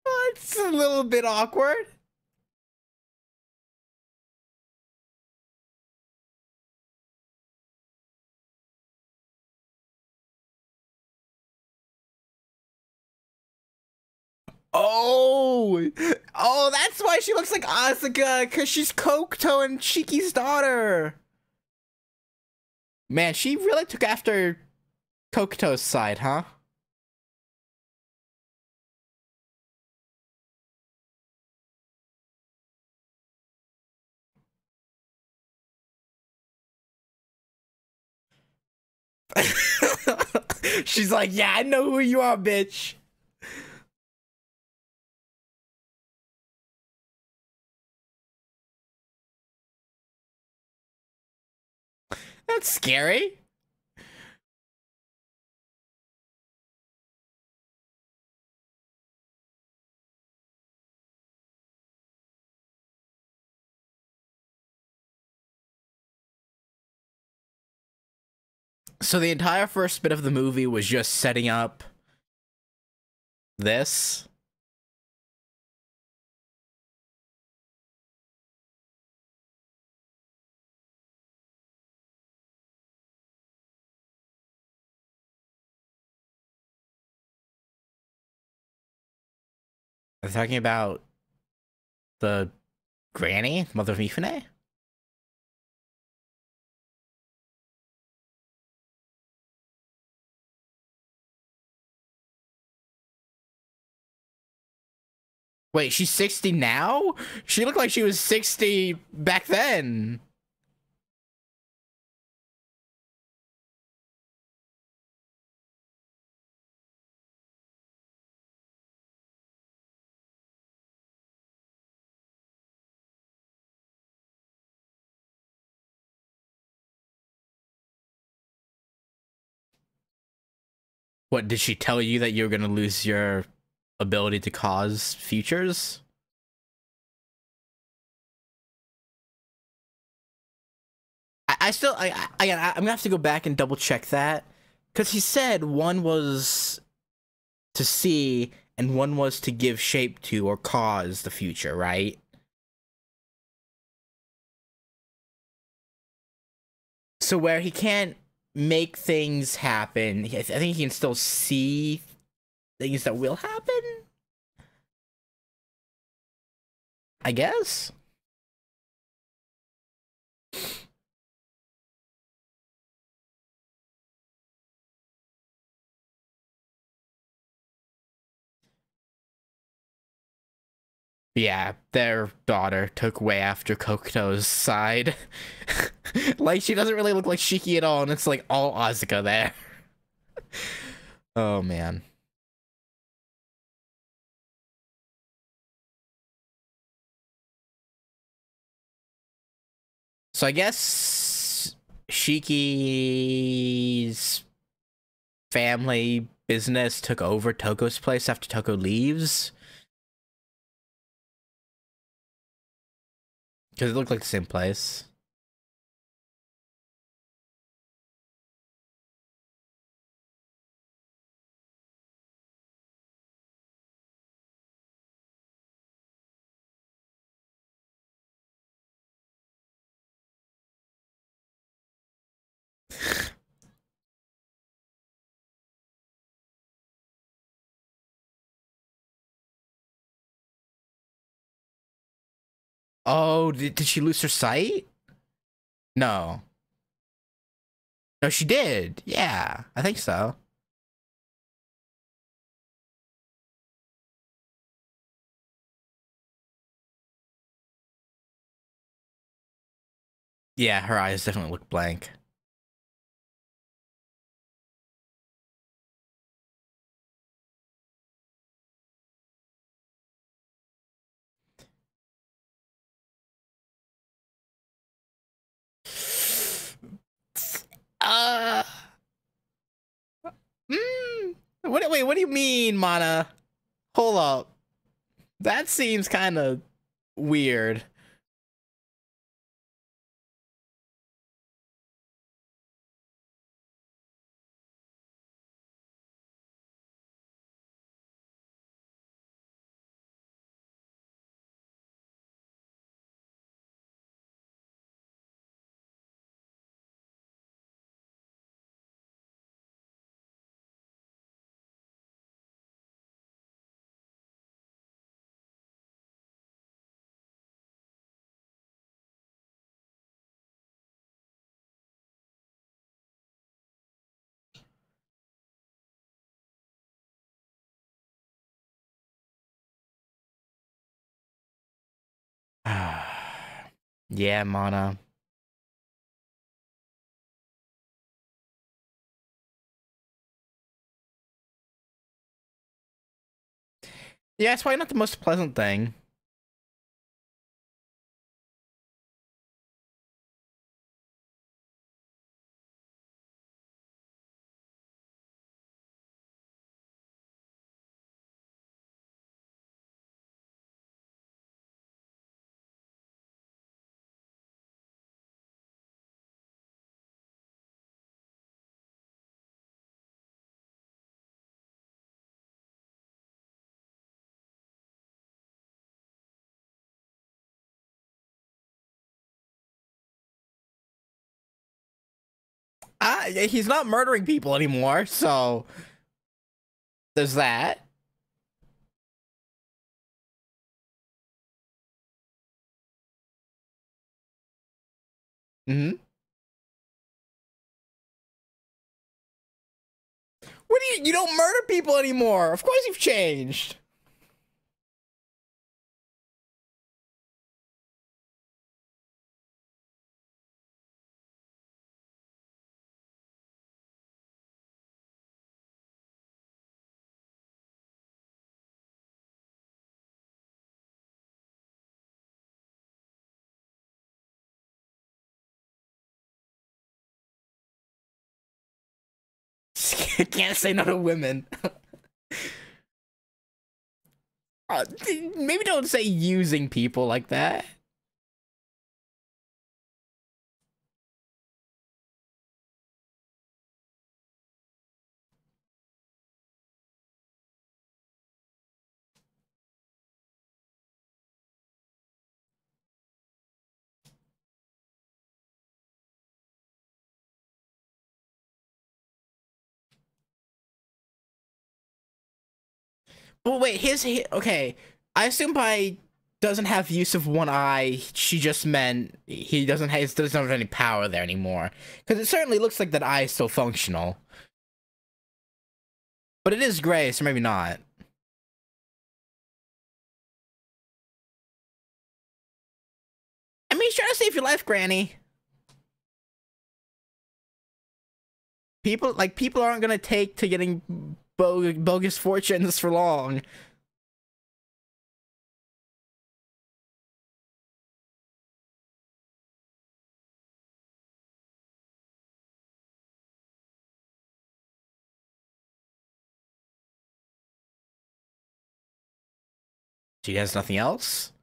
It's a little bit awkward. Oh, oh, that's why she looks like Asuka, because she's Kokuto and Shiki's daughter. Man, she really took after Kokuto's side, huh? She's like, yeah, I know who you are, bitch. That's scary. So the entire first bit of the movie was just setting up this. They're talking about the granny, mother of Mifune? Wait, she's sixty now? She looked like she was sixty back then. What, did she tell you that you're gonna lose your ability to cause features? I, I still, I, I, I'm gonna have to go back and double check that, because he said one was to see and one was to give shape to or cause the future, right? So where he can't make things happen, I think he can still see things that will happen, I guess. Yeah, their daughter took way after Kokuto's side. Like, she doesn't really look like Shiki at all, and it's like all Asuka there. Oh, man. So I guess Shiki's family business took over Toko's place after Toko leaves. Because it looked like the same place. Oh, did, did she lose her sight? No. No, she did. Yeah, I think so. Yeah, her eyes definitely look blank. Uh, mm, what, wait, what do you mean, Mana? Hold up. That seems kind of weird. Yeah, Mana. Yeah, it's probably not the most pleasant thing. I, he's not murdering people anymore, so there's that. Mm-hmm. What do you, you don't murder people anymore. Of course you've changed. I can't say no to women. uh, maybe don't say using people like that. Well, wait, his, his, okay, I assume by doesn't have use of one eye, she just meant he doesn't have, doesn't have any power there anymore. Because it certainly looks like that eye is still functional. But it is gray, so maybe not. I mean, he's trying to save your life, Granny. People, like, people aren't going to take to getting bogus fortunes for long. She has nothing else?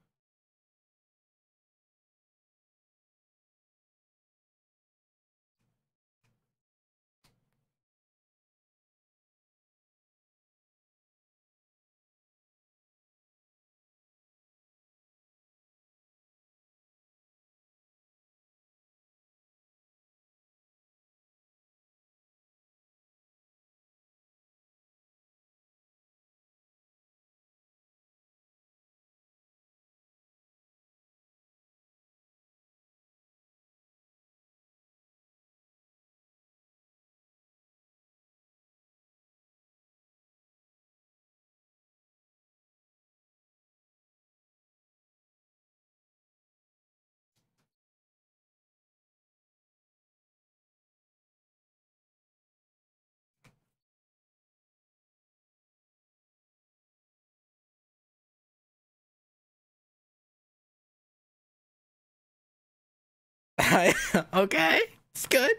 Okay, it's good.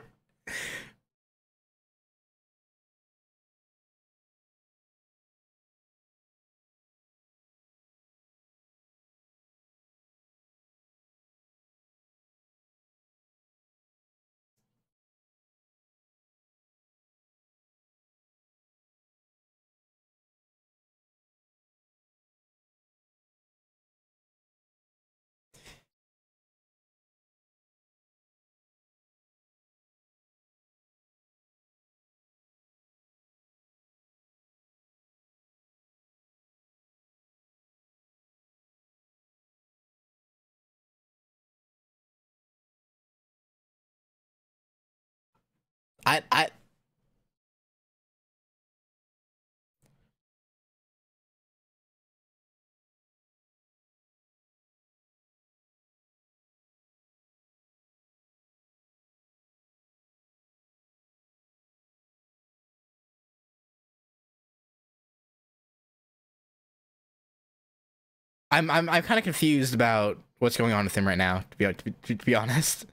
I, I, I'm, I'm, I'm kind of confused about what's going on with him right now, to be, to be, to be honest.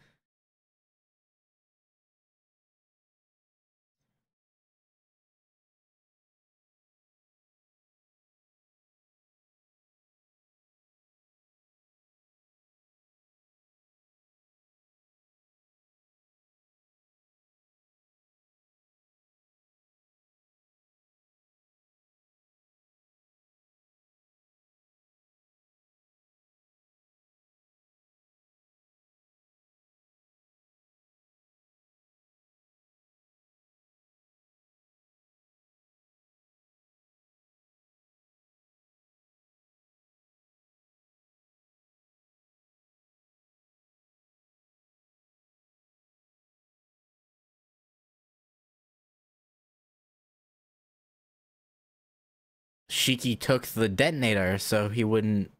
Shiki took the detonator so he wouldn't...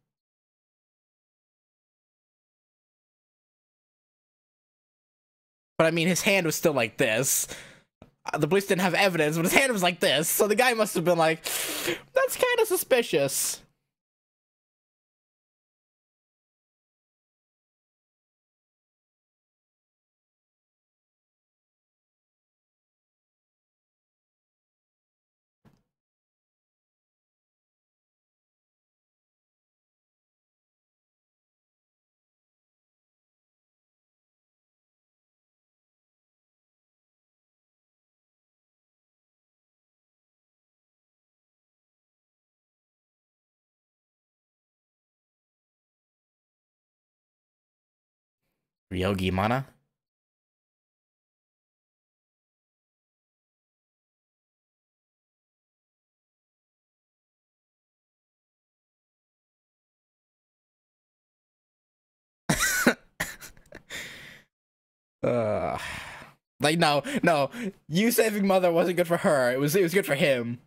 But I mean, his hand was still like this. The police didn't have evidence, but his hand was like this. So the guy must have been like, that's kind of suspicious. Ryogi Mana? uh, like no, no. You saving mother wasn't good for her. It was it was good for him.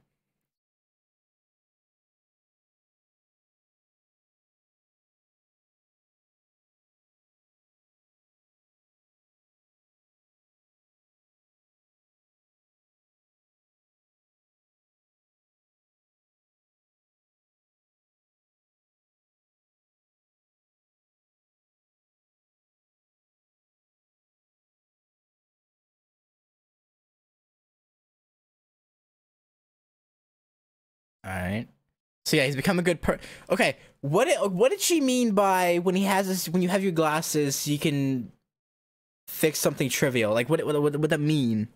All right. So yeah, he's become a good per- Okay, what did, what did she mean by when he has this, when you have your glasses, you can fix something trivial? Like, what what what, what that mean?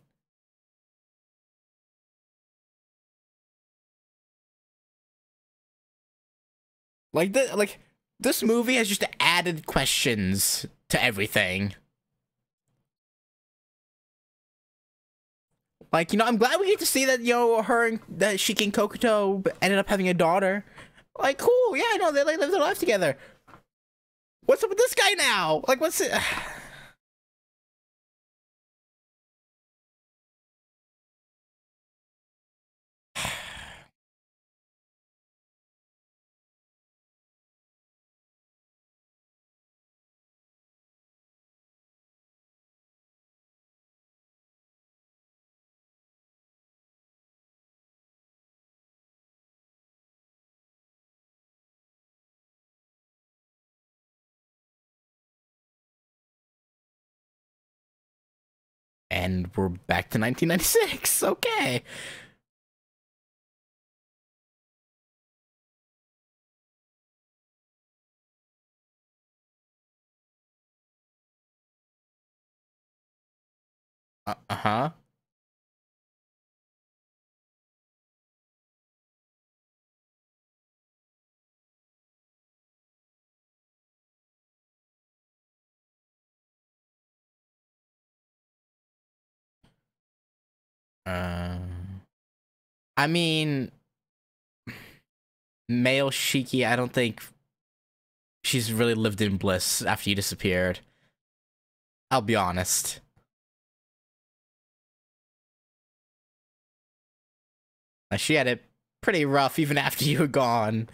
Like the like this movie has just added questions to everything. Like, you know, I'm glad we get to see that, you know, her and that Shiki and Kokuto ended up having a daughter. Like, cool, yeah, I know, they like live their life together. What's up with this guy now? Like, what's it? And we're back to nineteen ninety-six. Okay. Uh-huh. Uh, I mean, male Shiki, I don't think she's really lived in bliss after you disappeared. I'll be honest. She had it pretty rough even after you were gone.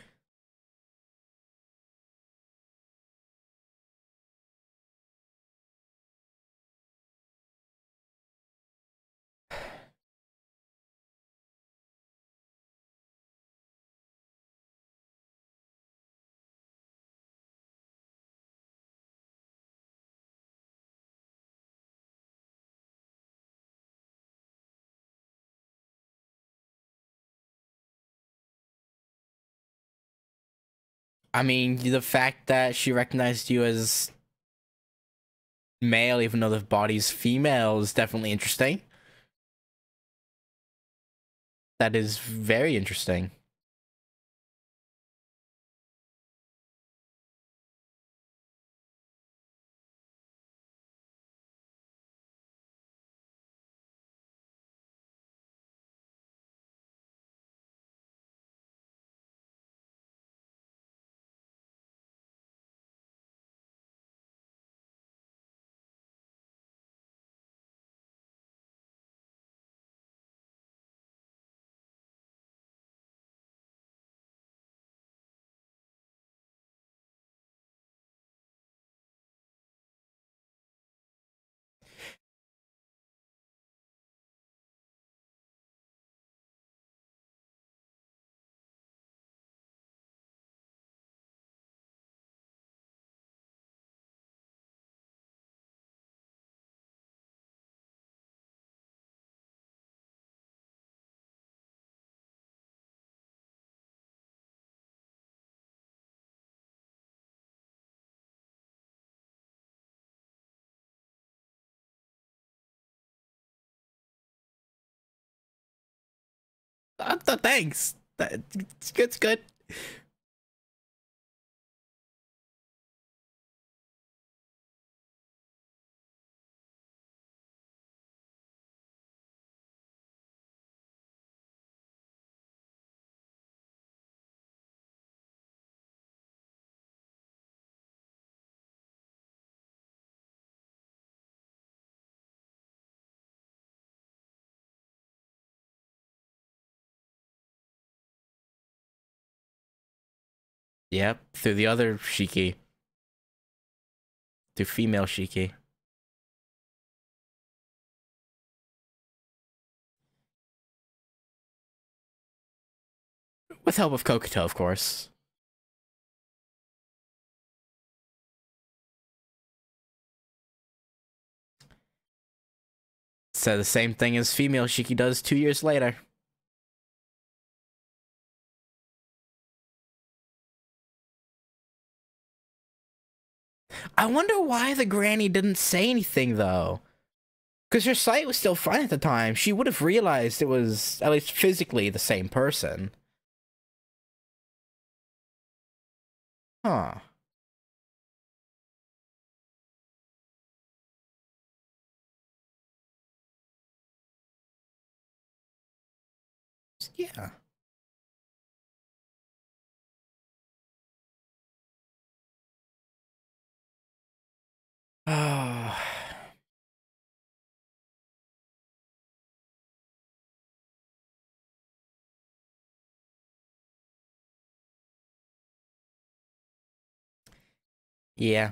I mean, the fact that she recognized you as male, even though the body's female, is definitely interesting. That is very interesting. Uh, thanks. It's good. It's good. Yep, through the other Shiki. Through female Shiki. With help of Kokuto, of course. So the same thing as female Shiki does two years later. I wonder why the granny didn't say anything, though. Because her sight was still fine at the time. She would have realized it was, at least physically, the same person. Huh. Yeah. Oh. Yeah.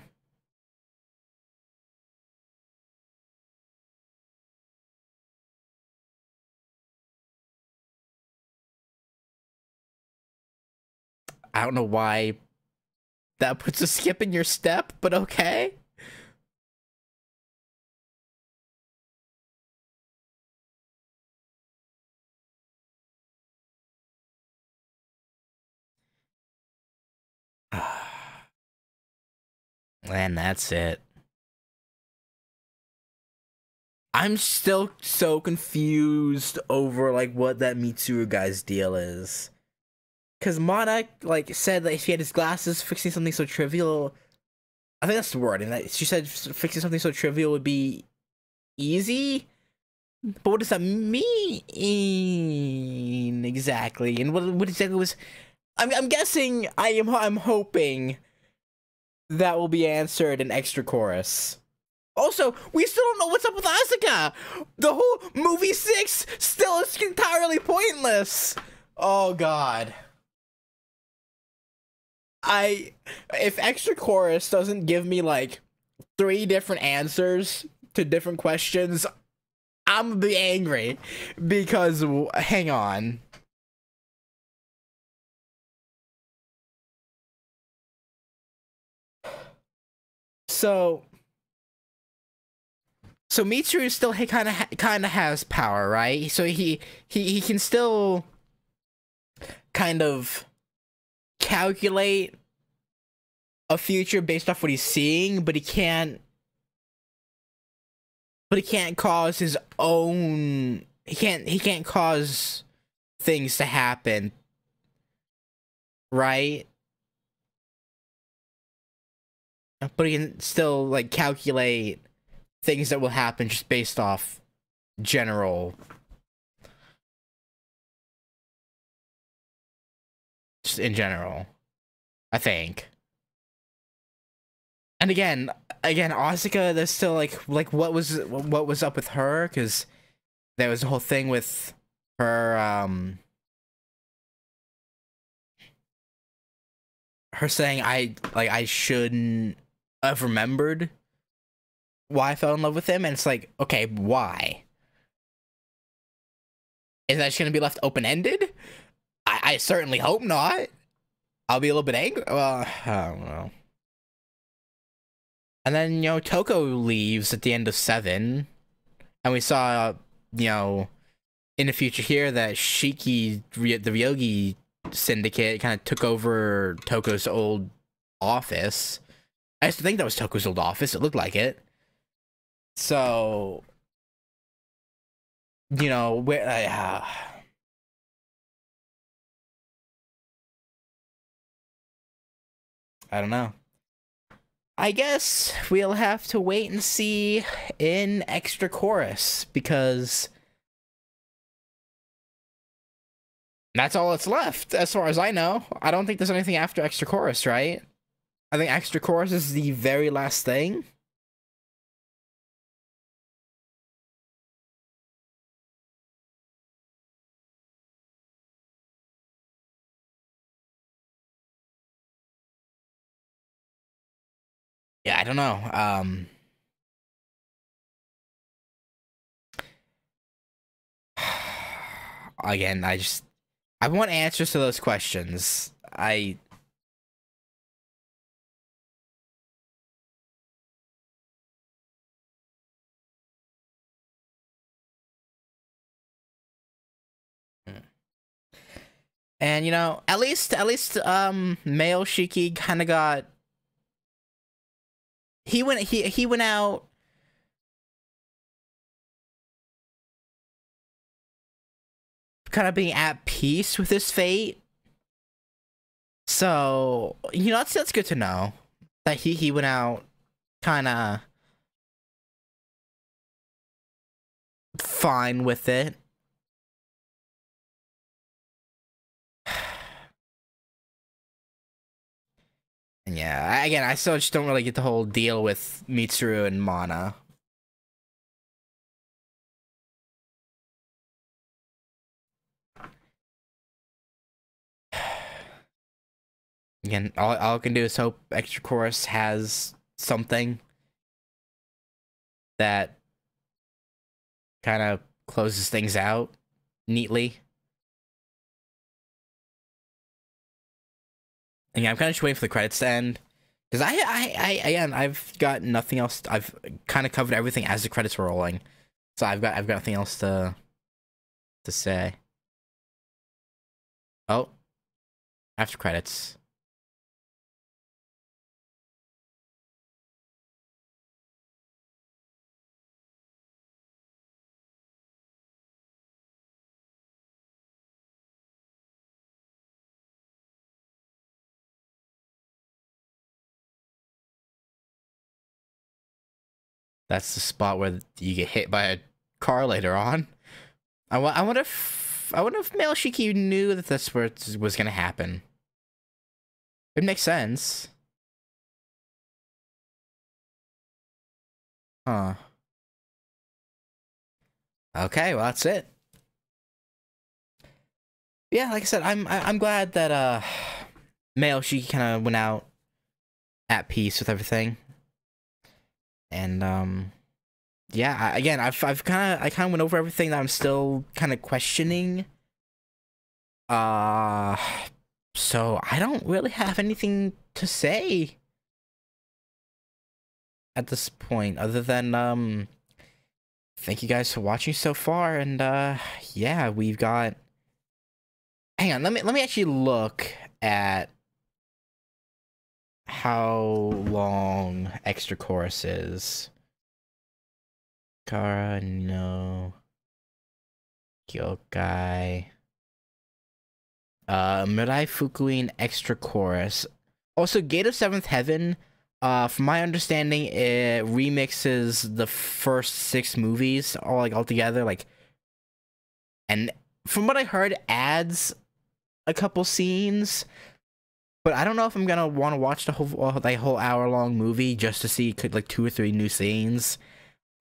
I don't know why that puts a skip in your step, but okay. And that's it. I'm still so confused over, like, what that Mitsuru guy's deal is. Because Mana, like, said that she had his glasses, fixing something so trivial... I think that's the word. And she said fixing something so trivial would be easy? But what does that mean exactly? And what, what exactly was... I'm, I'm guessing, I am, I'm hoping... that will be answered in Extra Chorus. Also, we still don't know what's up with Asuka! The whole movie six still is entirely pointless! Oh god. I... If Extra Chorus doesn't give me, like, three different answers to different questions, I'm gonna be angry. Because, hang on. So, so Mitsuru still kind of ha kind of has power, right? So he he he can still kind of calculate a future based off what he's seeing, but he can't. But he can't cause his own. He can't. He can't cause things to happen, right? But he can still, like, calculate things that will happen just based off general... Just in general. I think. And again, again, Asuka, there's still, like, like, what was, what was up with her? Because there was a whole thing with her, um... her saying, I, like, I shouldn't... I've remembered why I fell in love with him, and it's like, okay, why? Is that just gonna be left open-ended? I, I certainly hope not. I'll be a little bit angry. Well, I don't know. And then, you know, Toko leaves at the end of seven, and we saw, you know, in the future here that Shiki, the Ryogi syndicate, kind of took over Toko's old office. I used to think that was Toko's old office. It looked like it. So, you know, where, uh, I don't know. I guess we'll have to wait and see in Extra Chorus, because that's all that's left, as far as I know. I don't think there's anything after Extra Chorus, right? I think Extra Chorus is the very last thing. Yeah, I don't know. Um, again, I just... I want answers to those questions. I... And, you know, at least, at least, um, male Shiki kind of got... He went, he, he went out... kind of being at peace with his fate. So, you know, that's, that's good to know. That he, he went out kind of... fine with it. And yeah, again, I still just don't really get the whole deal with Mitsuru and Mana. Again, all, all I can do is hope Extra Chorus has something that kind of closes things out neatly. And yeah, I'm kind of just waiting for the credits to end, because I, I, I, again, I've got nothing else. I've kind of covered everything as the credits were rolling, so I've got, I've got nothing else to, to say. Oh, after credits. That's the spot where you get hit by a car later on. I, w I wonder if I wonder if Male Shiki knew that that's where it was gonna happen. It makes sense, huh? Okay, well that's it. Yeah, like I said, I'm I I'm glad that uh, Male Shiki kind of went out at peace with everything. And um, yeah. I, again, I've I've kind of I kind of went over everything that I'm still kind of questioning. Uh, so I don't really have anything to say at this point, other than um, thank you guys for watching so far. And uh, yeah, we've got. Hang on, let me let me actually look at how long Extra Chorus is. Kara no Kyokai. Uh, Mirai Fukuin Extra Chorus. Also, Gate of seventh Heaven, uh, from my understanding, it remixes the first six movies all like all together. Like, and from what I heard, adds a couple scenes. But I don't know if I'm gonna want to watch the whole uh, the whole hour long movie just to see like two or three new scenes.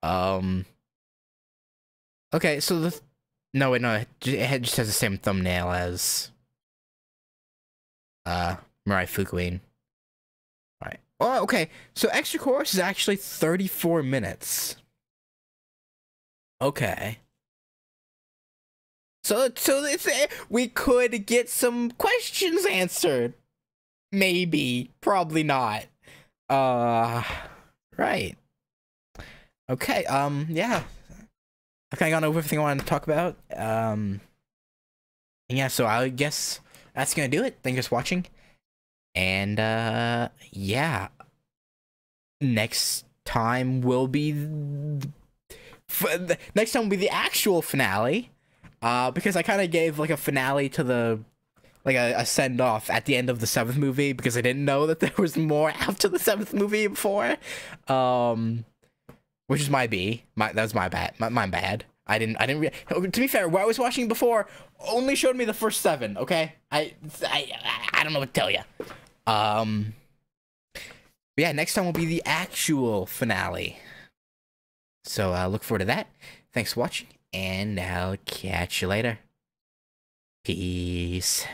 Um. Okay, so the th no wait no it just has the same thumbnail as uh Mirai Fukuin. All right. Oh, okay. So Extra Chorus is actually thirty-four minutes. Okay. So so it's, we could get some questions answered. Maybe, probably not. Uh, right. Okay. Um. Yeah. I've kind of gone over everything I wanted to talk about. Um. And yeah. So I guess that's gonna do it. Thank you guys for watching. And uh, yeah. Next time will be the, next time will be the actual finale. Uh, because I kind of gave like a finale to the like a, a send off at the end of the seventh movie, because I didn't know that there was more after the seventh movie before, um, which is my B. My that was my bad. My, my bad. I didn't. I didn't. Re to be fair, what I was watching before only showed me the first seven. Okay, I I I don't know what to tell you. Um, but yeah, next time will be the actual finale. So uh, look forward to that. Thanks for watching, and I'll catch you later. Peace.